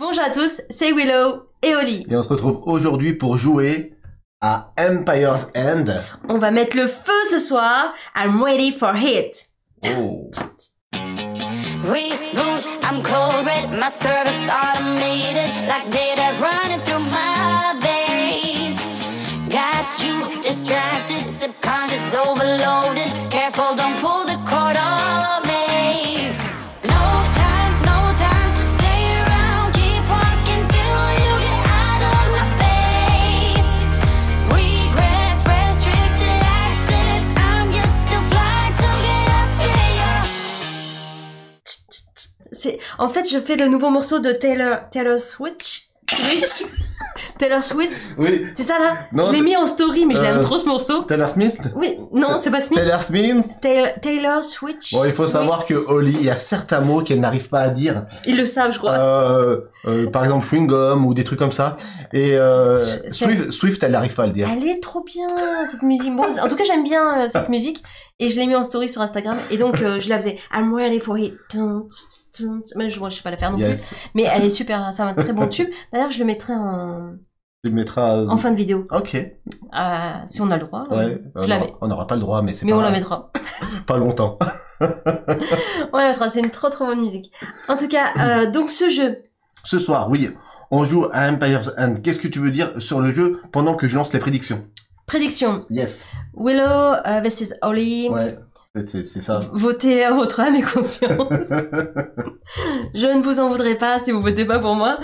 Bonjour à tous, c'est Willow et Oli. Et on se retrouve aujourd'hui pour jouer à Empire's End. On va mettre le feu ce soir. I'm ready for it. Oh. Reboot, I'm correct, my service automated, like data running through my veins. Got you distracted, subconscious overloaded, careful don't pull the cord on me. No time to stay around, keep walking till you get out of my face. Regrets, restricted access, I'm just a fly to get up here. En fait, je fais le nouveau morceau de Taylor Swift. Taylor Swift. Oui. C'est ça là. Non, je l'ai mis en story, mais je l'aime trop ce morceau. Taylor Smith. Oui. Non, c'est pas Smith. Taylor Smith. Taylor Swift. Bon, il faut savoir que Oli, il y a certains mots qu'elle n'arrive pas à dire. Ils le savent, je crois. Par exemple, chewing gum ou des trucs comme ça. Et Swift, elle n'arrive pas à le dire. Elle est trop bien cette musique. Bon, en tout cas, j'aime bien cette musique et je l'ai mis en story sur Instagram. Et donc, je la faisais. I'm ready for it. Même je sais pas la faire non plus. Mais elle est super. C'est un très bon tube. D'ailleurs, je le mettrai en... Tu le mettras en fin de vidéo. Ok. Si on a le droit. Ouais. On n'aura pas le droit, mais c'est pas... Mais on la mettra. Pas longtemps. On la mettra, c'est une trop trop bonne musique. En tout cas, donc ce jeu. Ce soir, oui. On joue à Empire's End. Qu'est-ce que tu veux dire sur le jeu pendant que je lance les prédictions? Prédictions. Yes. Willow versus Oli. Ouais. C'est ça. Votez à votre âme et conscience. Je ne vous en voudrais pas si vous votez pas pour moi.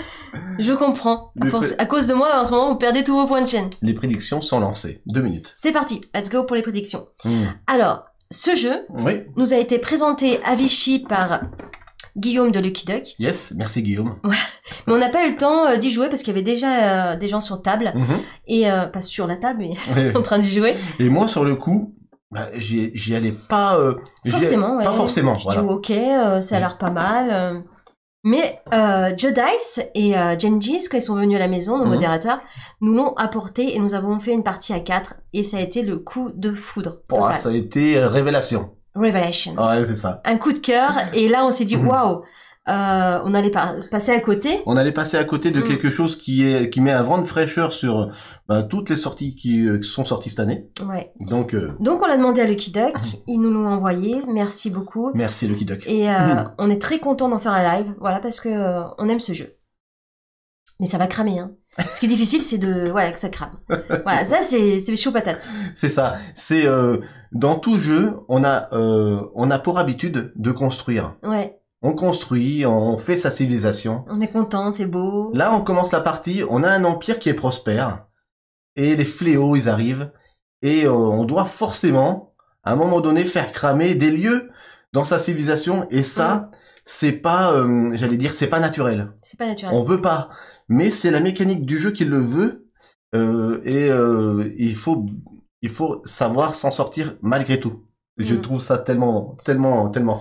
Je comprends. À cause de moi, en ce moment, vous perdez tous vos points de chaîne. Les prédictions sont lancées. 2 minutes. C'est parti. Let's go pour les prédictions. Alors, ce jeu nous a été présenté à Vichy par Guillaume de Lucky Duck. Yes, merci Guillaume. Ouais. Mais on n'a pas eu le temps d'y jouer parce qu'il y avait déjà des gens sur table. Et pas sur la table, mais en train d'y jouer. Et moi, sur le coup... Bah, j'y allais pas forcément. Pas forcément. Je dis ok, ça a l'air pas mal. Mais Joe Dice et Gengis, quand ils sont venus à la maison, nos modérateurs, nous l'ont apporté et nous avons fait une partie à 4 et ça a été le coup de foudre. Oh, ça a été révélation. Révélation. Ouais, c'est ça. Un coup de cœur et là on s'est dit waouh. On allait passer à côté. On allait passer à côté de quelque chose qui met un vent de fraîcheur sur toutes les sorties qui sont sorties cette année. Ouais. Donc on l'a demandé à Lucky Duck, ils nous l'ont envoyé. Merci beaucoup. Merci Lucky Duck. Et on est très content d'en faire un live, voilà, parce que on aime ce jeu. Mais ça va cramer, hein. Ce qui est difficile, c'est de que ça crame. Voilà, ça c'est chaud patate. C'est ça. C'est dans tout jeu, on a pour habitude de construire. Ouais. On construit, on fait sa civilisation. On est content, c'est beau. Là, on commence la partie, on a un empire qui est prospère. Et les fléaux, ils arrivent. Et on doit forcément, à un moment donné, faire cramer des lieux dans sa civilisation. Et ça, c'est pas, j'allais dire, c'est pas naturel. C'est pas naturel. On veut pas. Mais c'est la mécanique du jeu qui le veut. Il faut savoir s'en sortir malgré tout. Je trouve ça tellement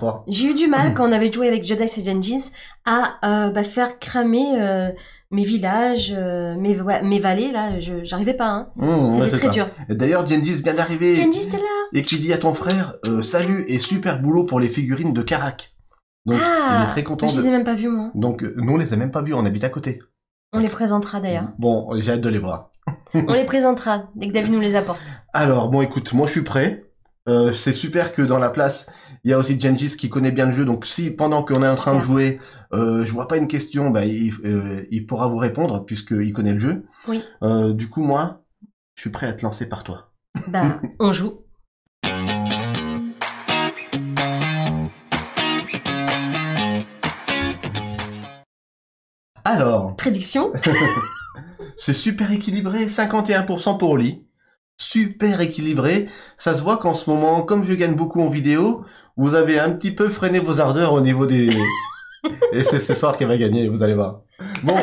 fort. J'ai eu du mal quand on avait joué avec Jodex et Jenjins à faire cramer mes villages, mes vallées là. J'arrivais pas. Hein. C'était très dur. D'ailleurs, Jenjins vient d'arriver. Jenjins, t'es là. Et qui dit à ton frère salut et super boulot pour les figurines de Karak. Donc, il est très content. Je les ai même pas vus moi. Donc, nous on les a même pas vus. On habite à côté. On les présentera d'ailleurs. Bon, j'ai hâte de les voir. On les présentera dès que David nous les apporte. Alors bon, écoute, moi je suis prêt. C'est super que dans la place, il y a aussi Gengis qui connaît bien le jeu. Donc si pendant qu'on est en train de jouer, je vois pas une question, bah, il pourra vous répondre puisqu'il connaît le jeu. Oui. Du coup, moi, je suis prêt à te lancer par toi. Bah, on joue. Alors. Prédiction. C'est super équilibré, 51% pour Oli. Super équilibré, ça se voit qu'en ce moment, comme je gagne beaucoup en vidéo, vous avez un petit peu freiné vos ardeurs au niveau des... Et c'est ce soir qu'elle va gagner, vous allez voir. Bon,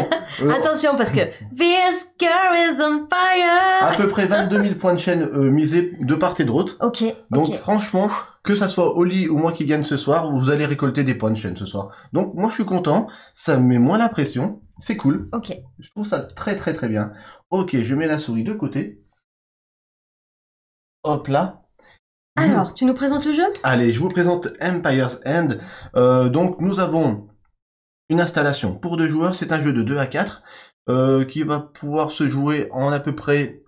attention parce que... This girl is on fire. À peu près 22 000 points de chaîne misés de part et d'autre. Ok. Donc franchement, que ça soit Oli ou moi qui gagne ce soir, vous allez récolter des points de chaîne ce soir. Donc moi je suis content, ça me met moins la pression, c'est cool. Ok. Je trouve ça très bien. Ok, je mets la souris de côté. Hop là. Alors, tu nous présentes le jeu? Allez, je vous présente Empire's End. Donc, nous avons une installation pour 2 joueurs. C'est un jeu de 2 à 4 qui va pouvoir se jouer en à peu près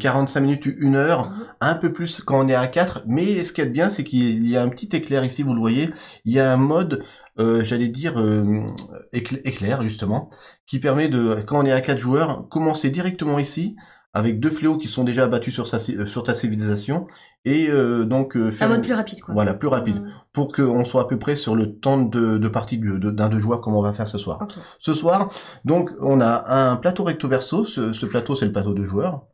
45 minutes ou 1 heure, un peu plus quand on est à 4. Mais ce qu'il y a de bien, c'est qu'il y a un petit éclair ici, vous le voyez. Il y a un mode, j'allais dire, éclair, justement, qui permet de, quand on est à 4 joueurs, commencer directement ici, avec 2 fléaux qui sont déjà abattus sur ta civilisation, et donc faire un mode plus rapide, quoi. Voilà, plus rapide, pour qu'on soit à peu près sur le temps de partie d'un 2 joueurs, comme on va faire ce soir. Okay. Ce soir, donc, on a un plateau recto verso. Ce plateau, c'est le plateau 2 joueurs.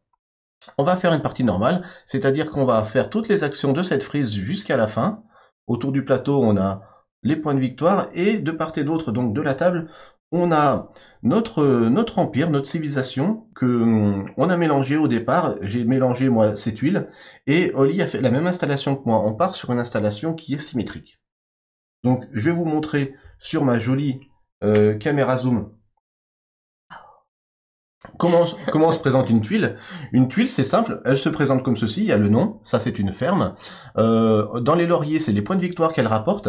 On va faire une partie normale, c'est-à-dire qu'on va faire toutes les actions de cette frise jusqu'à la fin. Autour du plateau, on a les points de victoire, et de part et d'autre, donc de la table, on a notre empire, notre civilisation, que on a mélangé au départ. J'ai mélangé, moi, ces tuiles, et Oli a fait la même installation que moi. On part sur une installation qui est symétrique. Donc, je vais vous montrer sur ma jolie caméra zoom comment se présente une tuile. Une tuile, c'est simple, elle se présente comme ceci. Il y a le nom, ça c'est une ferme. Dans les lauriers, c'est les points de victoire qu'elle rapporte.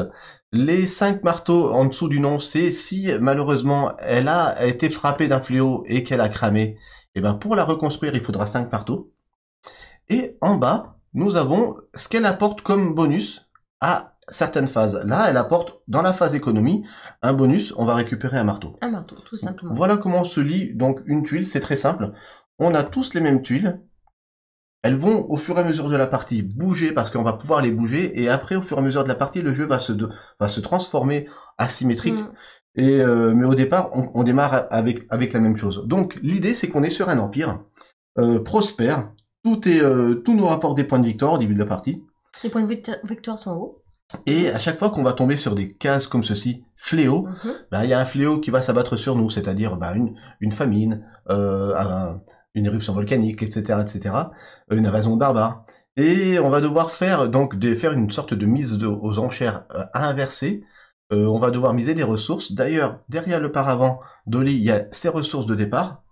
Les 5 marteaux en dessous du nom, c'est si malheureusement elle a été frappée d'un fléau et qu'elle a cramé, et ben pour la reconstruire, il faudra 5 marteaux. Et en bas, nous avons ce qu'elle apporte comme bonus à certaines phases. Là, elle apporte, dans la phase économie, un bonus, on va récupérer un marteau. Un marteau, tout simplement. Voilà comment se lit donc une tuile, c'est très simple. On a tous les mêmes tuiles. Elles vont, au fur et à mesure de la partie, bouger, parce qu'on va pouvoir les bouger, et après, au fur et à mesure de la partie, le jeu va se transformer asymétrique. Et, mais au départ, on démarre avec la même chose. Donc, l'idée, c'est qu'on est sur un empire prospère. Tout nous rapporte des points de victoire au début de la partie. Les points de victoire sont hauts. Et à chaque fois qu'on va tomber sur des cases comme ceci, fléau, ben, y a un fléau qui va s'abattre sur nous, c'est-à-dire ben, une famine, une éruption volcanique, etc., une invasion barbare. Et on va devoir faire donc faire une sorte de mise aux enchères à inverser. On va devoir miser des ressources. D'ailleurs, derrière le paravent d'Oli, il y a ses ressources de départ.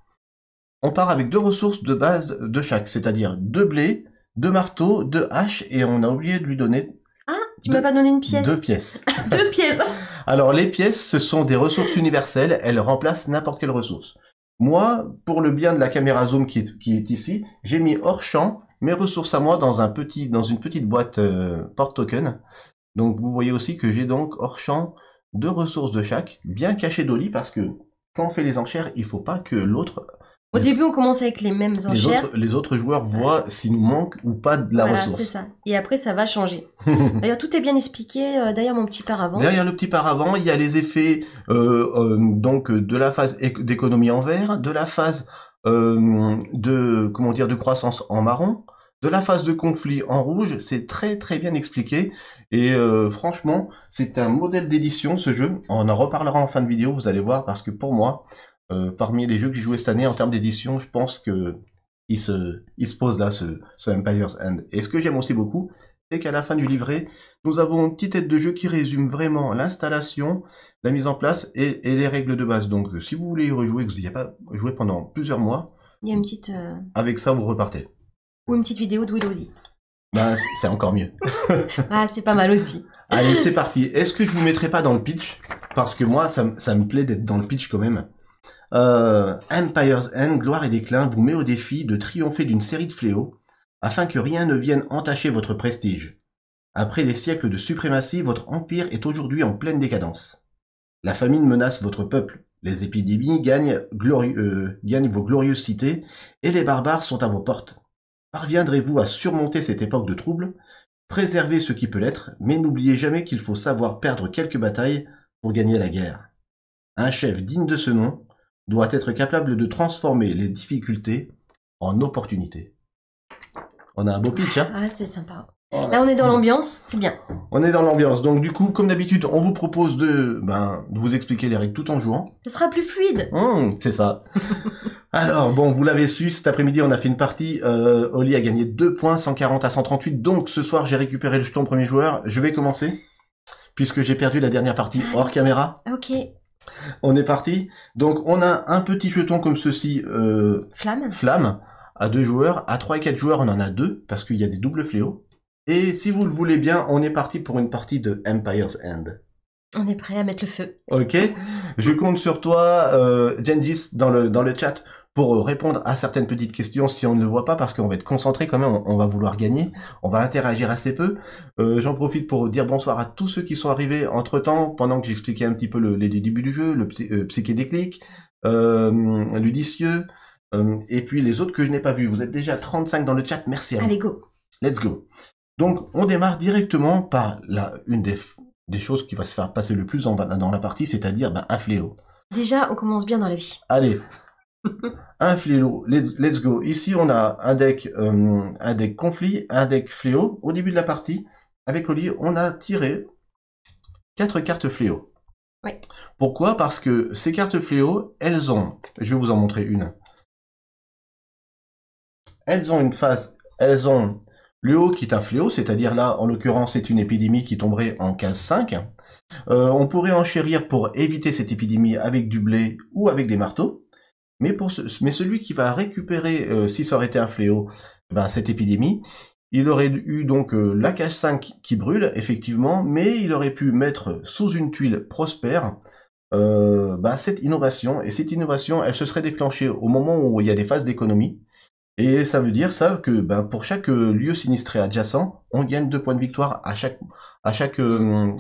On part avec 2 ressources de base de chaque, c'est-à-dire 2 blés, 2 marteaux, 2 haches, et on a oublié de lui donner... Tu m'as pas donné une pièce. 2 pièces. 2 pièces. Alors, les pièces, ce sont des ressources universelles. Elles remplacent n'importe quelle ressource. Moi, pour le bien de la caméra zoom qui est ici, j'ai mis hors champ mes ressources à moi dans une petite boîte porte token. Donc, vous voyez aussi que j'ai donc hors champ 2 ressources de chaque, bien cachées d'Oli, parce que quand on fait les enchères, il faut pas que l'autre... Au début, on commence avec les mêmes enchères. Les autres joueurs voient s'il nous manque ou pas de la ressource. Voilà, c'est ça. Et après, ça va changer. D'ailleurs, tout est bien expliqué. Derrière mon petit paravent. Derrière le petit paravent, il y a les effets donc de la phase d'économie en vert, de la phase de croissance en marron, de la phase de conflit en rouge. C'est très bien expliqué. Et franchement, c'est un modèle d'édition, ce jeu. On en reparlera en fin de vidéo. Vous allez voir, parce que pour moi, parmi les jeux que j'ai joué cette année en termes d'édition, je pense que il se pose là, ce Empire's End. Et ce que j'aime aussi beaucoup, c'est qu'à la fin du livret, nous avons une petite aide de jeu qui résume vraiment l'installation, la mise en place et les règles de base. Donc, si vous voulez y rejouer, que vous n'y avez pas joué pendant plusieurs mois, il y a une petite... Avec ça, vous repartez. Ou une petite vidéo de Willow & Oli. Ben, c'est encore mieux. Ah, c'est pas mal aussi. Allez, c'est parti. Est-ce que je vous mettrai pas dans le pitch? Parce que moi, ça me plaît d'être dans le pitch quand même. Empire's End, gloire et déclin, vous met au défi de triompher d'une série de fléaux afin que rien ne vienne entacher votre prestige. Après des siècles de suprématie, votre empire est aujourd'hui en pleine décadence. La famine menace votre peuple, les épidémies gagnent vos glorieuses cités et les barbares sont à vos portes. Parviendrez-vous à surmonter cette époque de troubles? Préservez ce qui peut l'être, mais n'oubliez jamais qu'il faut savoir perdre quelques batailles pour gagner la guerre. Un chef digne de ce nom doit être capable de transformer les difficultés en opportunités. On a un beau pitch, hein? Ah, c'est sympa. Là, on est dans l'ambiance, c'est bien. On est dans l'ambiance. Donc, du coup, comme d'habitude, on vous propose de vous expliquer les règles tout en jouant. Ce sera plus fluide. C'est ça. Alors, bon, vous l'avez su, cet après-midi, on a fait une partie. Oli a gagné 2 points, 140 à 138. Donc, ce soir, j'ai récupéré le jeton premier joueur. Je vais commencer, puisque j'ai perdu la dernière partie hors caméra. Ok. On est parti. Donc, on a un petit jeton comme ceci. Flamme. À 2 joueurs. À 3 et 4 joueurs, on en a 2, parce qu'il y a des doubles fléaux. Et si vous le voulez bien, on est parti pour une partie de Empire's End. On est prêt à mettre le feu. Ok, je compte sur toi, Gengis, dans le chat, pour répondre à certaines petites questions si on ne le voit pas, parce qu'on va être concentré quand même, on va vouloir gagner, on va interagir assez peu. J'en profite pour dire bonsoir à tous ceux qui sont arrivés entre-temps, pendant que j'expliquais un petit peu les débuts du jeu, le psychédéclic, l'udicieux, et puis les autres que je n'ai pas vus. Vous êtes déjà 35 dans le chat, merci à vous. Allez, go. Let's go. Donc, on démarre directement par une des choses qui va se faire passer le plus dans la partie, c'est-à-dire un fléau. Déjà, on commence bien dans la vie. Allez. Un fléau, let's go. Ici on a un deck conflit, un deck fléau. Au début de la partie, avec Oli, on a tiré 4 cartes fléau. Oui. Pourquoi? Parce que ces cartes fléau, elles ont, je vais vous en montrer une. Elles ont une phase, elles ont le haut qui est un fléau, c'est-à-dire là, en l'occurrence, c'est une épidémie qui tomberait en case 5. On pourrait enchérir pour éviter cette épidémie avec du blé ou avec des marteaux. Mais, mais celui qui va récupérer, si ça aurait été un fléau, cette épidémie, il aurait eu donc la cage 5 qui brûle, effectivement, mais il aurait pu mettre sous une tuile prospère cette innovation. Et cette innovation, elle se serait déclenchée au moment où il y a des phases d'économie. Et ça veut dire ça que pour chaque lieu sinistré adjacent, on gagne 2 points de victoire à chaque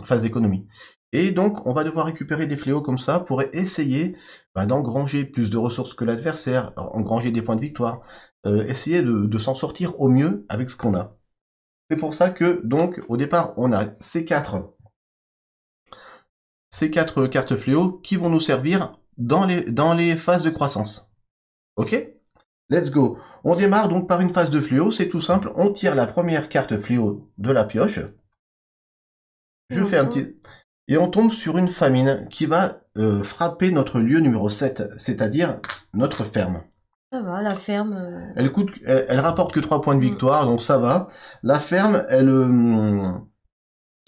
phase d'économie. Et donc, on va devoir récupérer des fléaux comme ça pour essayer d'engranger plus de ressources que l'adversaire, engranger des points de victoire, essayer de s'en sortir au mieux avec ce qu'on a. C'est pour ça que, donc, au départ, on a ces quatre cartes fléaux qui vont nous servir dans les phases de croissance. Ok ? Let's go. On démarre donc par une phase de fléau, c'est tout simple. On tire la première carte fléau de la pioche. Je fais un petit... Et on tombe sur une famine qui va frapper notre lieu numéro 7, c'est-à-dire notre ferme. Ça va, la ferme... Elle rapporte que 3 points de victoire, donc ça va. La ferme,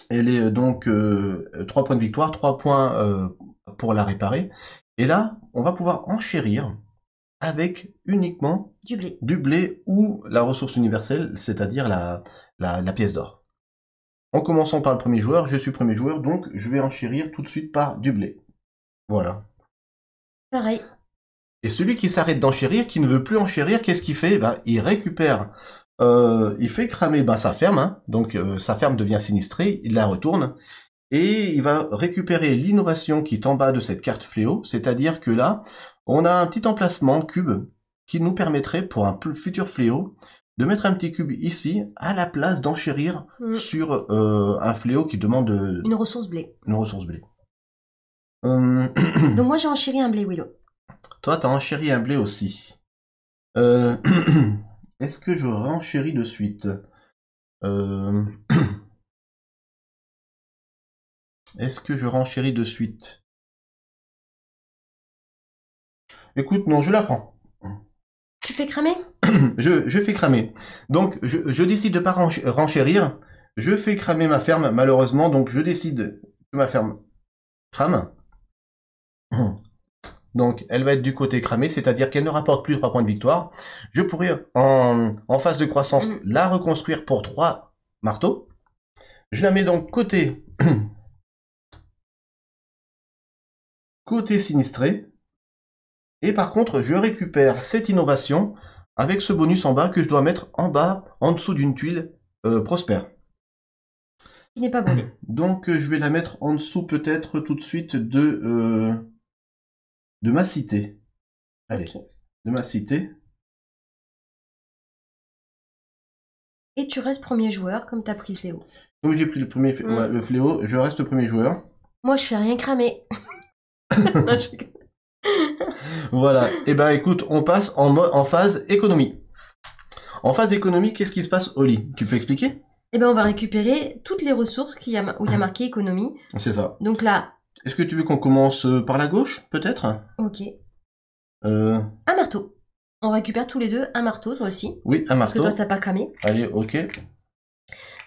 elle est donc 3 points de victoire, 3 points pour la réparer. Et là, on va pouvoir enchérir avec uniquement du blé ou la ressource universelle, c'est-à-dire la pièce d'or. En commençant par le premier joueur, je suis premier joueur, donc je vais enchérir tout de suite par du blé. Voilà. Pareil. Et celui qui s'arrête d'enchérir, qui ne veut plus enchérir, qu'est-ce qu'il fait? Il récupère, il fait cramer sa ferme, donc sa ferme devient sinistrée, il la retourne, et il va récupérer l'innovation qui est en bas de cette carte fléau, c'est-à-dire que là, on a un petit emplacement cube qui nous permettrait, pour un futur fléau, de mettre un petit cube ici, à la place d'enchérir sur un fléau qui demande... Une ressource blé. Une ressource blé. Donc moi j'ai enchéri un blé, Willow. Toi t'as enchéri un blé aussi. Est-ce que je renchéris de suite? Est-ce que je renchéris de suite? Écoute, non, je la prends. Tu fais cramer? Je fais cramer. Donc, je décide de ne pas renchérir. Je fais cramer ma ferme, malheureusement. Donc, je décide que ma ferme crame. Donc, elle va être du côté cramé, c'est-à-dire qu'elle ne rapporte plus 3 points de victoire. Je pourrais, en phase de croissance, la reconstruire pour 3 marteaux. Je la mets donc côté sinistré. Et par contre, je récupère cette innovation avec ce bonus en bas que je dois mettre en bas, en dessous d'une tuile prospère. Qui n'est pas brûlé. Donc je vais la mettre en dessous peut-être tout de suite de ma cité. Allez, okay. De ma cité. Et tu restes premier joueur comme tu as pris le fléau. Comme j'ai pris le fléau, je reste premier joueur. Moi je fais rien cramer. Voilà, et écoute, on passe en phase économie. En phase économie, qu'est-ce qui se passe, Oli? Tu peux expliquer? On va récupérer toutes les ressources où il y a marqué économie. C'est ça. Donc là... Est-ce que tu veux qu'on commence par la gauche, peut-être? Ok. Un marteau. On récupère tous les deux un marteau, toi aussi. Oui, un marteau. Parce que toi, ça n'a pas cramé. Allez, ok.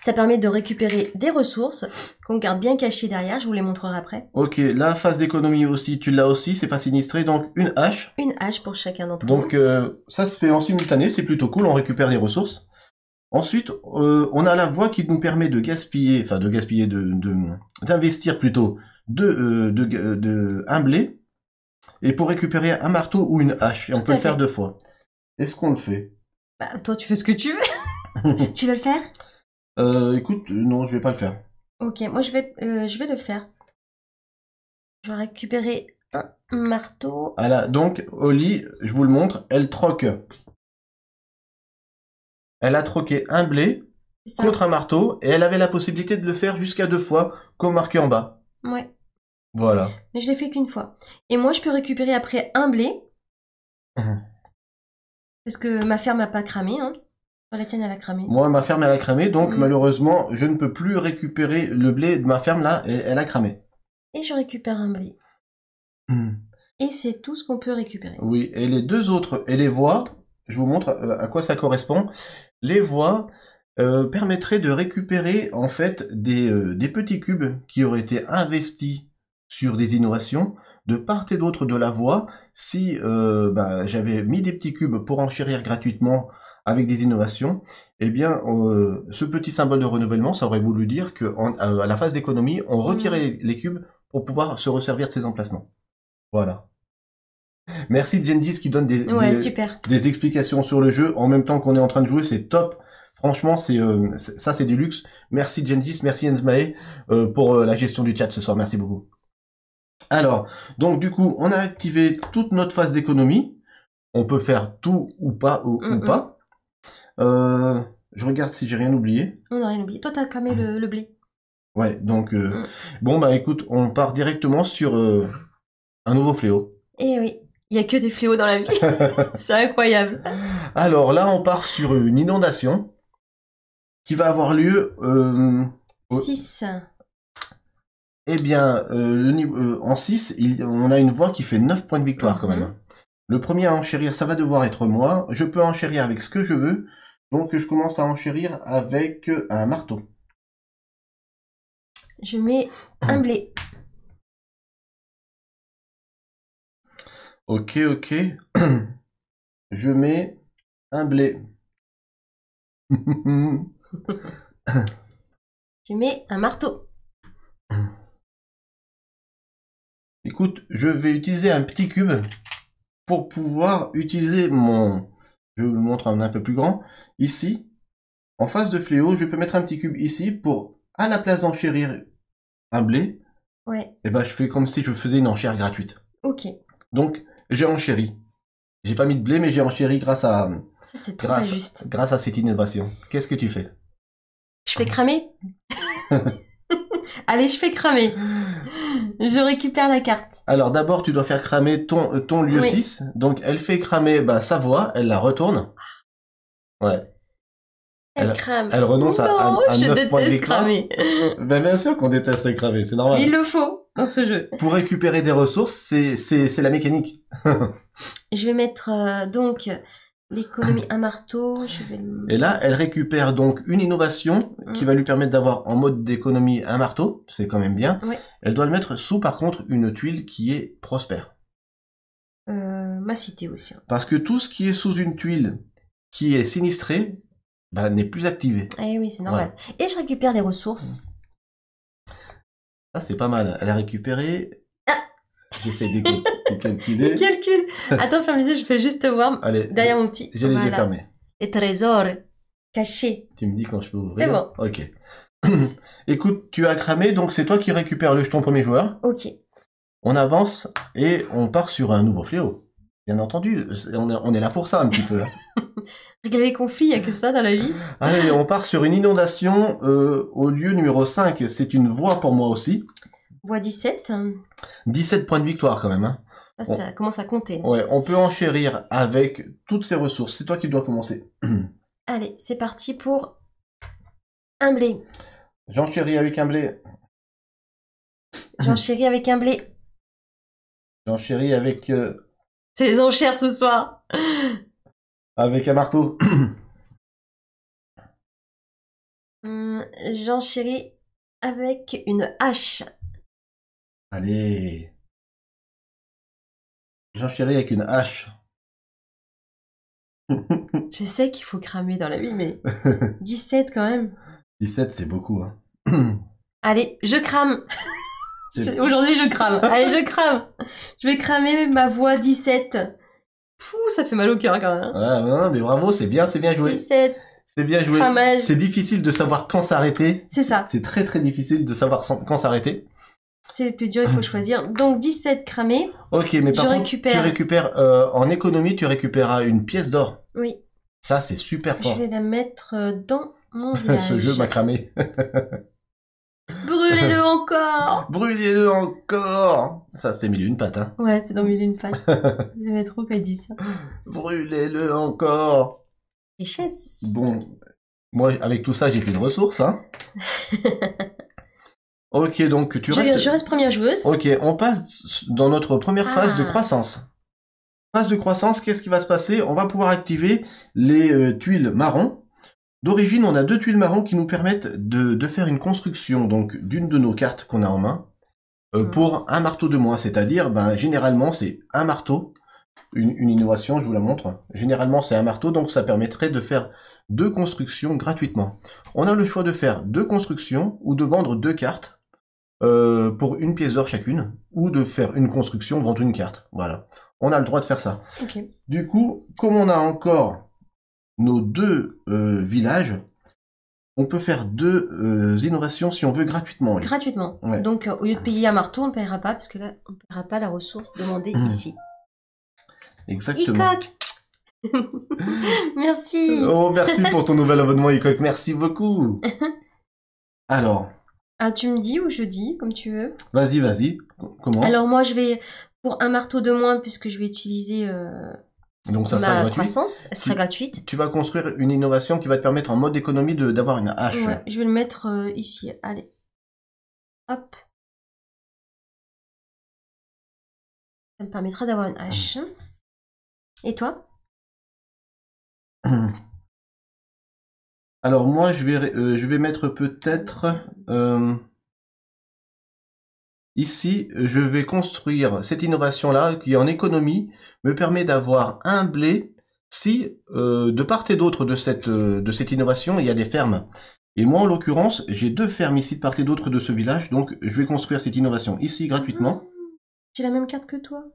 Ça permet de récupérer des ressources qu'on garde bien cachées derrière, je vous les montrerai après. Ok, la phase d'économie aussi, tu l'as aussi, c'est pas sinistré, donc une hache. Une hache pour chacun d'entre nous. Donc ça se fait en simultané, c'est plutôt cool, on récupère des ressources. Ensuite, on a la voie qui nous permet de gaspiller, d'investir plutôt un blé, et pour récupérer un marteau ou une hache. Et on peut le faire 2 fois. Est-ce qu'on le fait? Bah, toi, tu fais ce que tu veux. Tu veux le faire? Écoute, non, je vais pas le faire. Ok, moi, je vais le faire. Je vais récupérer un marteau. Voilà, donc, Oli, je vous le montre, elle troque. Elle a troqué un blé contre un marteau, et elle avait la possibilité de le faire jusqu'à 2 fois, comme marqué en bas. Ouais. Voilà. Mais je l'ai fait qu'une fois. Et moi, je peux récupérer après un blé. Parce que ma ferme n'a pas cramé. Hein. Enfin, la tienne, elle a cramé. Moi, ma ferme, elle a cramé. Donc, malheureusement, je ne peux plus récupérer le blé de ma ferme, là. Et elle a cramé. Et je récupère un blé. Et c'est tout ce qu'on peut récupérer. Oui. Et les deux autres, et les voies, je vous montre à quoi ça correspond. Les voies permettraient de récupérer, en fait, des petits cubes qui auraient été investis sur des innovations de part et d'autre de la voie. Si j'avais mis des petits cubes pour enchérir gratuitement avec des innovations, eh bien, ce petit symbole de renouvellement, ça aurait voulu dire qu'à la phase d'économie, on retirait les cubes pour pouvoir se resservir de ces emplacements. Voilà. Merci Gengis qui donne des explications sur le jeu en même temps qu'on est en train de jouer, c'est top. Franchement, ça c'est du luxe. Merci Gengis, merci Enzmae pour la gestion du chat ce soir, merci beaucoup. Alors, donc du coup, on a activé toute notre phase d'économie. On peut faire tout ou pas, ou pas. Je regarde si j'ai rien oublié. On n'a rien oublié. Toi, t'as cramé le blé. Ouais, donc, bon, bah écoute, on part directement sur un nouveau fléau. Eh oui, il n'y a que des fléaux dans la vie. C'est incroyable. Alors là, on part sur une inondation qui va avoir lieu... 6. Eh bien, le niveau, en 6, on a une voie qui fait 9 points de victoire quand même. Le premier à enchérir, ça va devoir être moi. Je peux enchérir avec ce que je veux. Donc, je commence à enchérir avec un marteau. Je mets un blé. Ok, ok. Je mets un blé. Je mets un marteau. Écoute, je vais utiliser un petit cube pour pouvoir utiliser mon... Je vous le montre un peu plus grand. Ici, en face de fléau, je peux mettre un petit cube ici pour, à la place d'enchérir un blé, et ben, je fais comme si je faisais une enchère gratuite. Ok. Donc, j'ai enchéri. J'ai pas mis de blé, mais j'ai enchéri grâce à... Ça, c'est trop injuste. Grâce à cette innovation. Qu'est-ce que tu fais? Je fais cramer. Allez, je fais cramer. Je récupère la carte. Alors d'abord, tu dois faire cramer ton lieu 6. Donc elle fait cramer sa voix, elle la retourne. Ouais. Elle crame. Elle renonce à 9 points de victoire. Ben, bien sûr qu'on déteste cramer, c'est normal. Il le faut dans ce jeu. Pour récupérer des ressources, c'est la mécanique. Je vais mettre donc... l'économie, un marteau, je vais... Et là, elle récupère donc une innovation qui va lui permettre d'avoir en mode d'économie un marteau, c'est quand même bien. Oui. Elle doit le mettre sous, par contre, une tuile qui est prospère. Ma cité aussi. Hein. Parce que tout ce qui est sous une tuile qui est sinistrée, bah, n'est plus activé. Eh oui, c'est normal. Ouais. Et je récupère des ressources. Ça, c'est pas mal. Elle a récupéré... J'essaie de calculer. Il calcule. Attends, ferme les yeux, je fais juste te voir. Allez, derrière mon petit. J'ai les yeux fermés. Et trésor caché. Tu me dis quand je peux ouvrir. C'est bon. Ok. Écoute, tu as cramé, donc c'est toi qui récupères le jeton premier joueur. Ok. On avance et on part sur un nouveau fléau. Bien entendu, on est là pour ça un petit peu. Regardez les conflits, il n'y a que ça dans la vie. Allez, on part sur une inondation au lieu numéro 5. C'est une voie pour moi aussi. Voie 17. 17 points de victoire quand même. Hein. Ah, ça commence à compter. Ouais, on peut enchérir avec toutes ces ressources. C'est toi qui dois commencer. Allez, c'est parti pour un blé. J'enchéris avec un blé. J'enchéris avec un blé. J'enchéris avec... C'est les enchères ce soir. Avec un marteau. J'enchéris avec une hache. Allez. J'enchéris avec une hache. Je sais qu'il faut cramer dans la vie, mais 17 quand même. 17, c'est beaucoup. Hein. Allez, je crame. Aujourd'hui, je crame. Allez, je crame. Je vais cramer ma voix 17. Pouh, ça fait mal au cœur quand même. Ah, non, mais bravo, c'est bien joué. 17. C'est bien joué. C'est difficile de savoir quand s'arrêter. C'est ça. C'est très très difficile de savoir quand s'arrêter. C'est le plus dur, il faut choisir. Donc 17 cramés. Ok, mais par contre, tu récupères en économie, tu récupéreras une pièce d'or. Oui. Ça, c'est super fort. Je vais la mettre dans mon village. Ce jeu m'a cramé. Brûlez-le encore. Brûlez-le encore. Ça, c'est mille et une pattes. Hein. Ouais, c'est dans mille et une pattes. J'avais trop pas dit ça. Brûlez-le encore. Richesse. Bon, moi, avec tout ça, j'ai plus de ressources. Hein. Ok, donc tu restes... Je reste première joueuse. Ok, on passe dans notre première phase de croissance. Phase de croissance, qu'est-ce qui va se passer? On va pouvoir activer les tuiles marron. D'origine, on a deux tuiles marron qui nous permettent de faire une construction donc d'une de nos cartes qu'on a en main pour un marteau de moins. C'est-à-dire, ben, généralement, c'est un marteau. Une innovation, je vous la montre. Généralement, c'est un marteau, donc ça permettrait de faire deux constructions gratuitement. On a le choix de faire deux constructions ou de vendre deux cartes. Pour une pièce d'or chacune, ou de faire une construction, vendre une carte. Voilà. On a le droit de faire ça. Okay. Du coup, comme on a encore nos deux villages, on peut faire deux innovations si on veut gratuitement. Là. Gratuitement. Ouais. Donc, au lieu de payer un marteau, on ne paiera pas, parce que là, on ne paiera pas la ressource demandée ici. Exactement. Icoq. Merci. Oh, merci pour ton nouvel abonnement, Icoq. Merci beaucoup. Alors... Ah, tu me dis ou je dis, comme tu veux. Vas-y, vas-y, commence. Alors moi, je vais, pour un marteau de moins, puisque je vais utiliser donc ça sera gratuit. Croissance, elle sera gratuite. Tu vas construire une innovation qui va te permettre en mode économie d'avoir une hache. Ouais, je vais le mettre ici, allez. Hop. Ça me permettra d'avoir une hache. Et toi? Alors moi, je vais mettre peut-être ici, je vais construire cette innovation-là qui en économie me permet d'avoir un blé si de part et d'autre de cette innovation, il y a des fermes. Et moi, en l'occurrence, j'ai deux fermes ici de part et d'autre de ce village, donc je vais construire cette innovation ici gratuitement. J'ai la même carte que toi.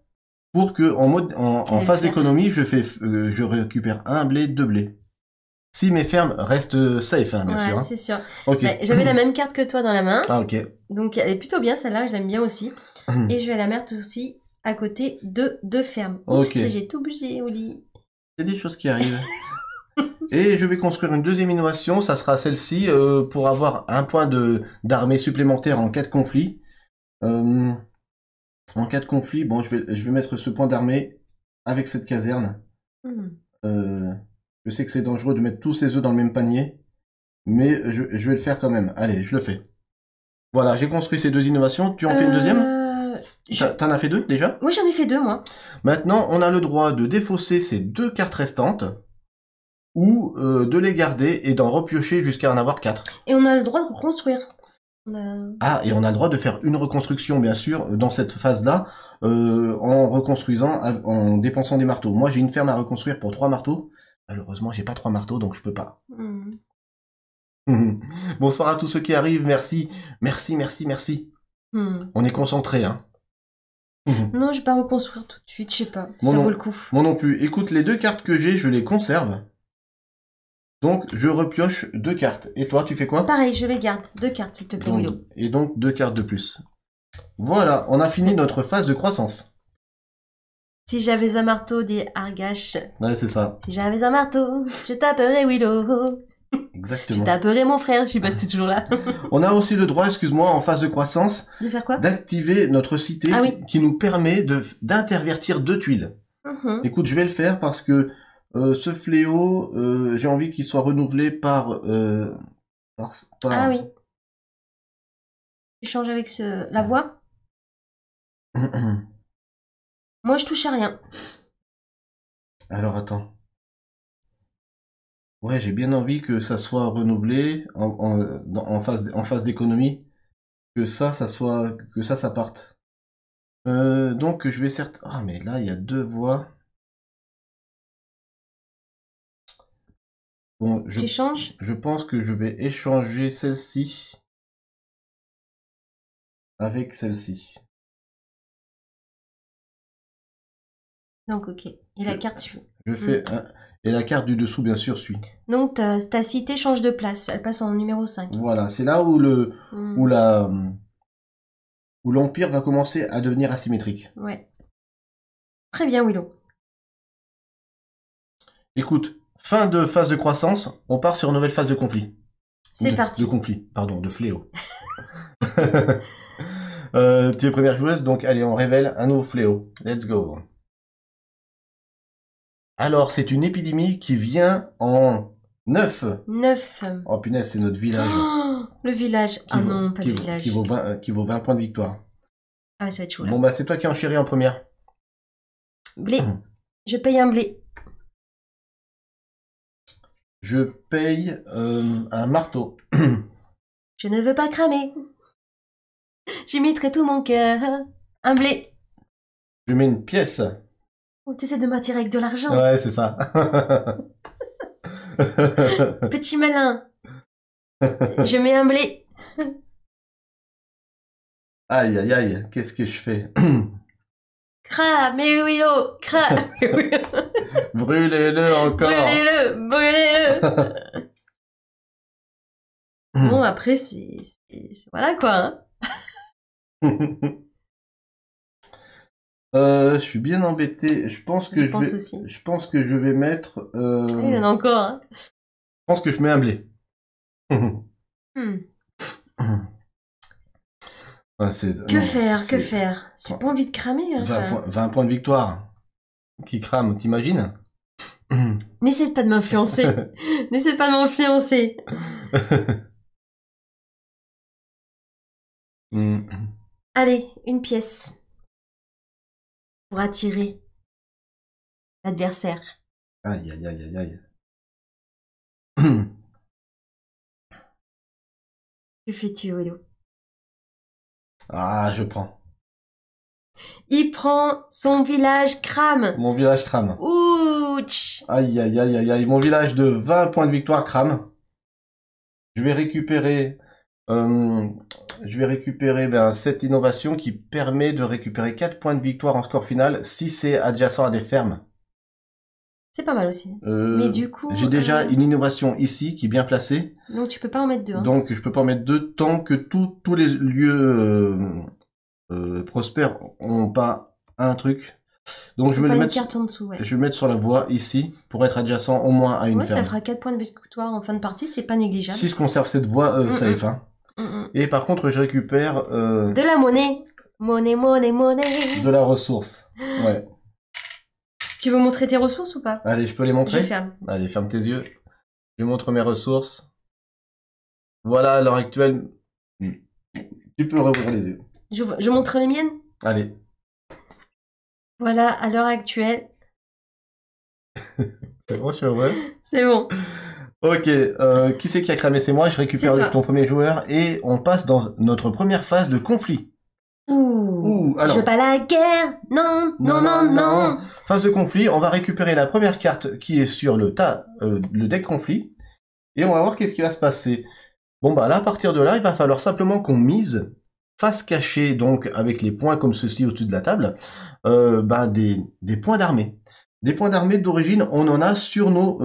Pour que en phase d'économie, je récupère un blé, deux blés. Si mes fermes restent safe, hein, bien sûr. Ouais, c'est sûr. Okay. Bah, j'avais la même carte que toi dans la main. Ah, ok. Donc, elle est plutôt bien, celle-là. Je l'aime bien aussi. Et je vais la mettre aussi à côté de deux fermes. Ok. J'ai tout bougé, Oli. C'est des choses qui arrivent. Et je vais construire une deuxième innovation. Ça sera celle-ci pour avoir un point d'armée supplémentaire en cas de conflit. En cas de conflit, bon, je vais mettre ce point d'armée avec cette caserne. Je sais que c'est dangereux de mettre tous ses œufs dans le même panier, mais je vais le faire quand même. Allez, je le fais. Voilà, j'ai construit ces deux innovations. Tu en fais une deuxième? T'en as fait deux déjà? Oui, j'en ai fait deux, moi. Maintenant, on a le droit de défausser ces deux cartes restantes ou de les garder et d'en repiocher jusqu'à en avoir 4. Et on a le droit de reconstruire. Ah, et on a le droit de faire une reconstruction, bien sûr, dans cette phase-là, en reconstruisant, en dépensant des marteaux. Moi, j'ai une ferme à reconstruire pour 3 marteaux. Malheureusement, j'ai pas 3 marteaux, donc je peux pas. Bonsoir à tous ceux qui arrivent, merci, merci, merci, merci. On est concentrés, hein. Non, je vais pas reconstruire tout de suite, je sais pas, ça vaut le coup. Moi non plus. Écoute, les deux cartes que j'ai, je les conserve. Donc, je repioche 2 cartes. Et toi, tu fais quoi? Pareil, je les garde, 2 cartes, s'il te plaît, Willow. Et donc, 2 cartes de plus. Voilà, on a fini notre phase de croissance. Si j'avais un marteau, dit Argache. Ouais, c'est ça. Si j'avais un marteau, je taperais Willow. Exactement. Je taperais mon frère, je sais pas si c'est toujours là. On a aussi le droit, excuse-moi, en phase de croissance... De faire quoi? D'activer notre cité qui nous permet d'intervertir 2 tuiles. Écoute, je vais le faire parce que ce fléau, j'ai envie qu'il soit renouvelé par... Ah oui. Tu changes avec la voix. Moi, je touche à rien. Alors, attends. Ouais, j'ai bien envie que ça soit renouvelé en phase d'économie. Que ça parte. Donc, je vais certes... Ah, mais là, il y a 2 voies. Bon, tu échanges ? Je pense que je vais échanger celle-ci. avec celle-ci. Donc, ok. Et la carte suit. Je fais un... Et la carte du dessous, bien sûr, suit. Donc, ta cité change de place. Elle passe en numéro 5. Voilà. C'est là où le où l'Empire va commencer à devenir asymétrique. Ouais. Très bien, Willow. Écoute, fin de phase de croissance. On part sur une nouvelle phase de conflit. C'est parti. De conflit. Pardon, de fléau. Tu es première joueuse, donc allez, on révèle un nouveau fléau. Let's go. Alors, c'est une épidémie qui vient en 9. 9. Oh punaise, c'est notre village. Oh, le village. Ah non, pas le village. Qui vaut 20 points de victoire. Ah ouais, ça va être chaud là. Bon, bah, c'est toi qui enchéris en première. Blé. Je paye un blé. Je paye un marteau. Je ne veux pas cramer. J'y mettrai tout mon cœur. Un blé. Je mets une pièce. Tu essaies de m'attirer avec de l'argent. Ouais, c'est ça. Petit malin. Je mets un blé. Aïe, aïe, aïe. Qu'est-ce que je fais? Cramez Willow. Cramez Willow. Brûlez-le encore. Brûlez-le. Brûlez-le. Bon, après, c'est... Voilà, quoi. Hein. Je suis bien embêté. Je pense que je pense que je vais mettre. Il y en a encore. Hein. Je pense que je mets un blé. Ouais, que faire? J'ai pas envie de cramer. Hein, 20 points de victoire. Qui crame, t'imagines? N'essaie pas de m'influencer. N'essaie pas de m'influencer. Allez, une pièce. Pour attirer l'adversaire. Aïe, aïe, aïe, aïe, aïe. Que fais-tu, Willow? Ah, je prends. Il prend son village crame. Mon village crame. Ouch. Aïe, aïe, aïe, aïe, aïe. Mon village de 20 points de victoire crame. Je vais récupérer... je vais récupérer cette innovation qui permet de récupérer 4 points de victoire en score final si c'est adjacent à des fermes. C'est pas mal aussi. Mais du coup... J'ai déjà une innovation ici qui est bien placée. Donc tu peux pas en mettre 2. Hein. Donc je peux pas en mettre 2 tant que tous les lieux prospères n'ont pas un truc. Donc je vais le mettre en dessous, ouais. Je vais mettre sur la voie ici pour être adjacent au moins à une ferme. Ça fera 4 points de victoire en fin de partie, c'est pas négligeable. Si je conserve cette voie, safe. Hein. Et par contre, je récupère... de la monnaie. Monnaie, monnaie, monnaie. De la ressource. Ouais. Tu veux montrer tes ressources ou pas? Allez, je peux les montrer. Je ferme. Allez, ferme tes yeux. Je montre mes ressources. Voilà, à l'heure actuelle. Tu peux rouvrir les yeux. Je montre les miennes? Allez. Voilà, à l'heure actuelle. C'est bon, je suis heureux. C'est bon. Ok, qui c'est qui a cramé? C'est moi, je récupère ton premier joueur et on passe dans notre première phase de conflit. Ouh, alors... Je veux pas la guerre, non, non, non, non, non. Phase de conflit, on va récupérer la première carte qui est sur le deck conflit et on va voir qu'est-ce qui va se passer. Bon bah là, à partir de là, il va falloir simplement qu'on mise face cachée, donc avec les points comme ceci au-dessus de la table, des points d'armée. Des points d'armée d'origine, on en a sur nos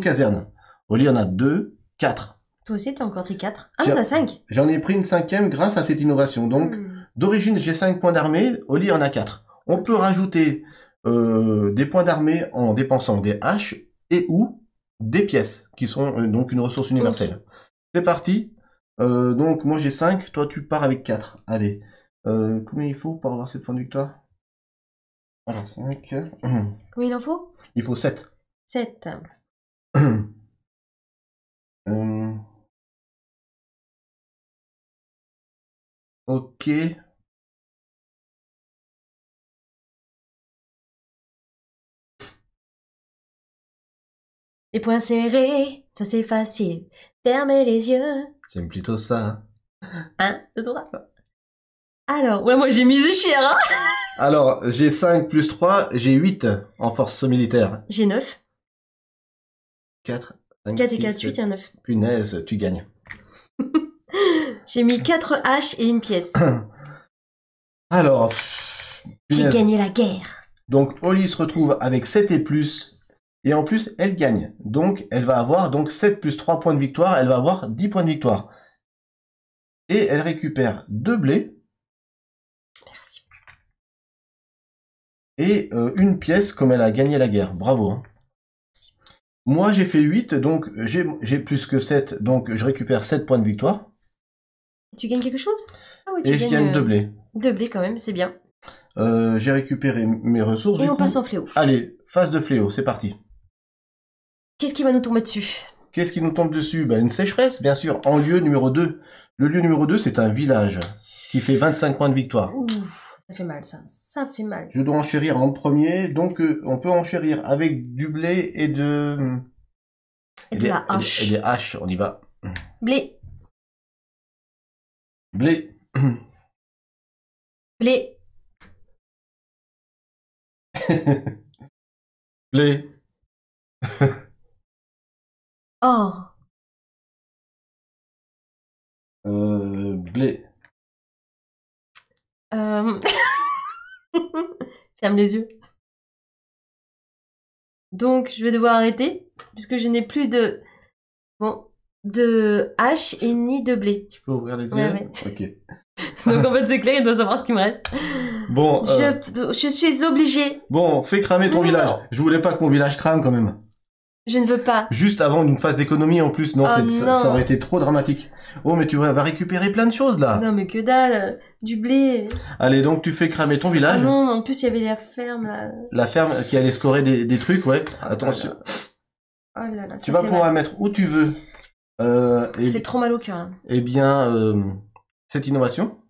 casernes. Oli, il y en a 2, 4. Toi aussi, t'as encore tes 4. Ah, t'as 5. J'en ai pris une 5e grâce à cette innovation. Donc, d'origine, j'ai 5 points d'armée. Oli, il y en a 4. On peut rajouter des points d'armée en dépensant des haches et ou des pièces, qui sont donc une ressource universelle. Okay. C'est parti. Donc, moi, j'ai 5. Toi, tu pars avec 4. Allez. Combien il faut pour avoir ces points de victoire? Alors, 5. Combien il en faut? Il faut 7. 7. Ok. Les poings serrés, ça c'est facile. Fermez les yeux. J'aime plutôt ça. 1, 2, 3. Alors, ouais, moi j'ai misé cher, hein. Alors, j'ai 5 plus 3, j'ai 8 en force militaire. J'ai 9. 4, 5, 4 6, et 4, 8 et 9. Punaise, tu gagnes. J'ai mis 4 haches et une pièce. Alors... J'ai gagné la guerre. Donc, Oli se retrouve avec 7 et plus. Et en plus, elle gagne. Donc, elle va avoir donc 7 plus 3 points de victoire. Elle va avoir 10 points de victoire. Et elle récupère 2 blés. Merci. Et une pièce comme elle a gagné la guerre. Bravo. Hein. Merci. Moi, j'ai fait 8. Donc, j'ai plus que 7. Donc, je récupère 7 points de victoire. Tu gagnes quelque chose? Ah oui, tu et gagnes, je gagne 2 blés. 2 blés quand même, c'est bien. J'ai récupéré mes ressources. Et on passe en fléau. Allez, phase de fléau, c'est parti. Qu'est-ce qui va nous tomber dessus? Qu'est-ce qui nous tombe dessus? Bah, une sécheresse, bien sûr, en lieu numéro 2. Le lieu numéro 2, c'est un village qui fait 25 points de victoire. Ouf, ça fait mal, ça. Ça fait mal. Je dois enchérir en premier, donc on peut enchérir avec du blé et de... Et des haches, on y va. Blé. Blé. Blé. Blé. Or. Blé. Ferme les yeux. Donc, je vais devoir arrêter, puisque je n'ai plus de... Bon, de hache et ni de blé. Tu peux ouvrir les yeux? Ouais. Ok. Donc en fait c'est clair, il doit savoir ce qui me reste. Bon, je suis obligée. Bon, fais cramer ton village. Je voulais pas que mon village crame quand même. Je ne veux pas. Juste avant une phase d'économie en plus, non, oh, non. Ça aurait été trop dramatique. Oh mais tu vas récupérer plein de choses là. Non mais que dalle, du blé. Allez donc tu fais cramer ton village. Oh, non, en plus il y avait la ferme là. La ferme qui allait scorer des trucs, ouais. Oh, attention. Oh là là, tu vas pouvoir mettre où tu veux. Ça fait trop mal au cœur. Hein. Eh bien, cette innovation.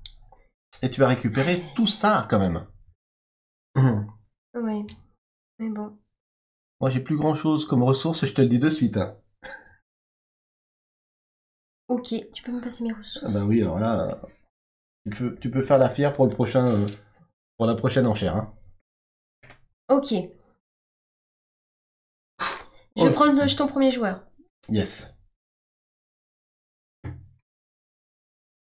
Et tu vas récupérer tout ça, quand même. Oui, mais bon. Moi, j'ai plus grand-chose comme ressources, je te le dis de suite. Hein. Ok, tu peux me passer mes ressources. Ah bah oui, alors là, tu peux faire la fière pour, pour la prochaine enchère. Hein. Ok. Je prends le jeton premier joueur. Yes.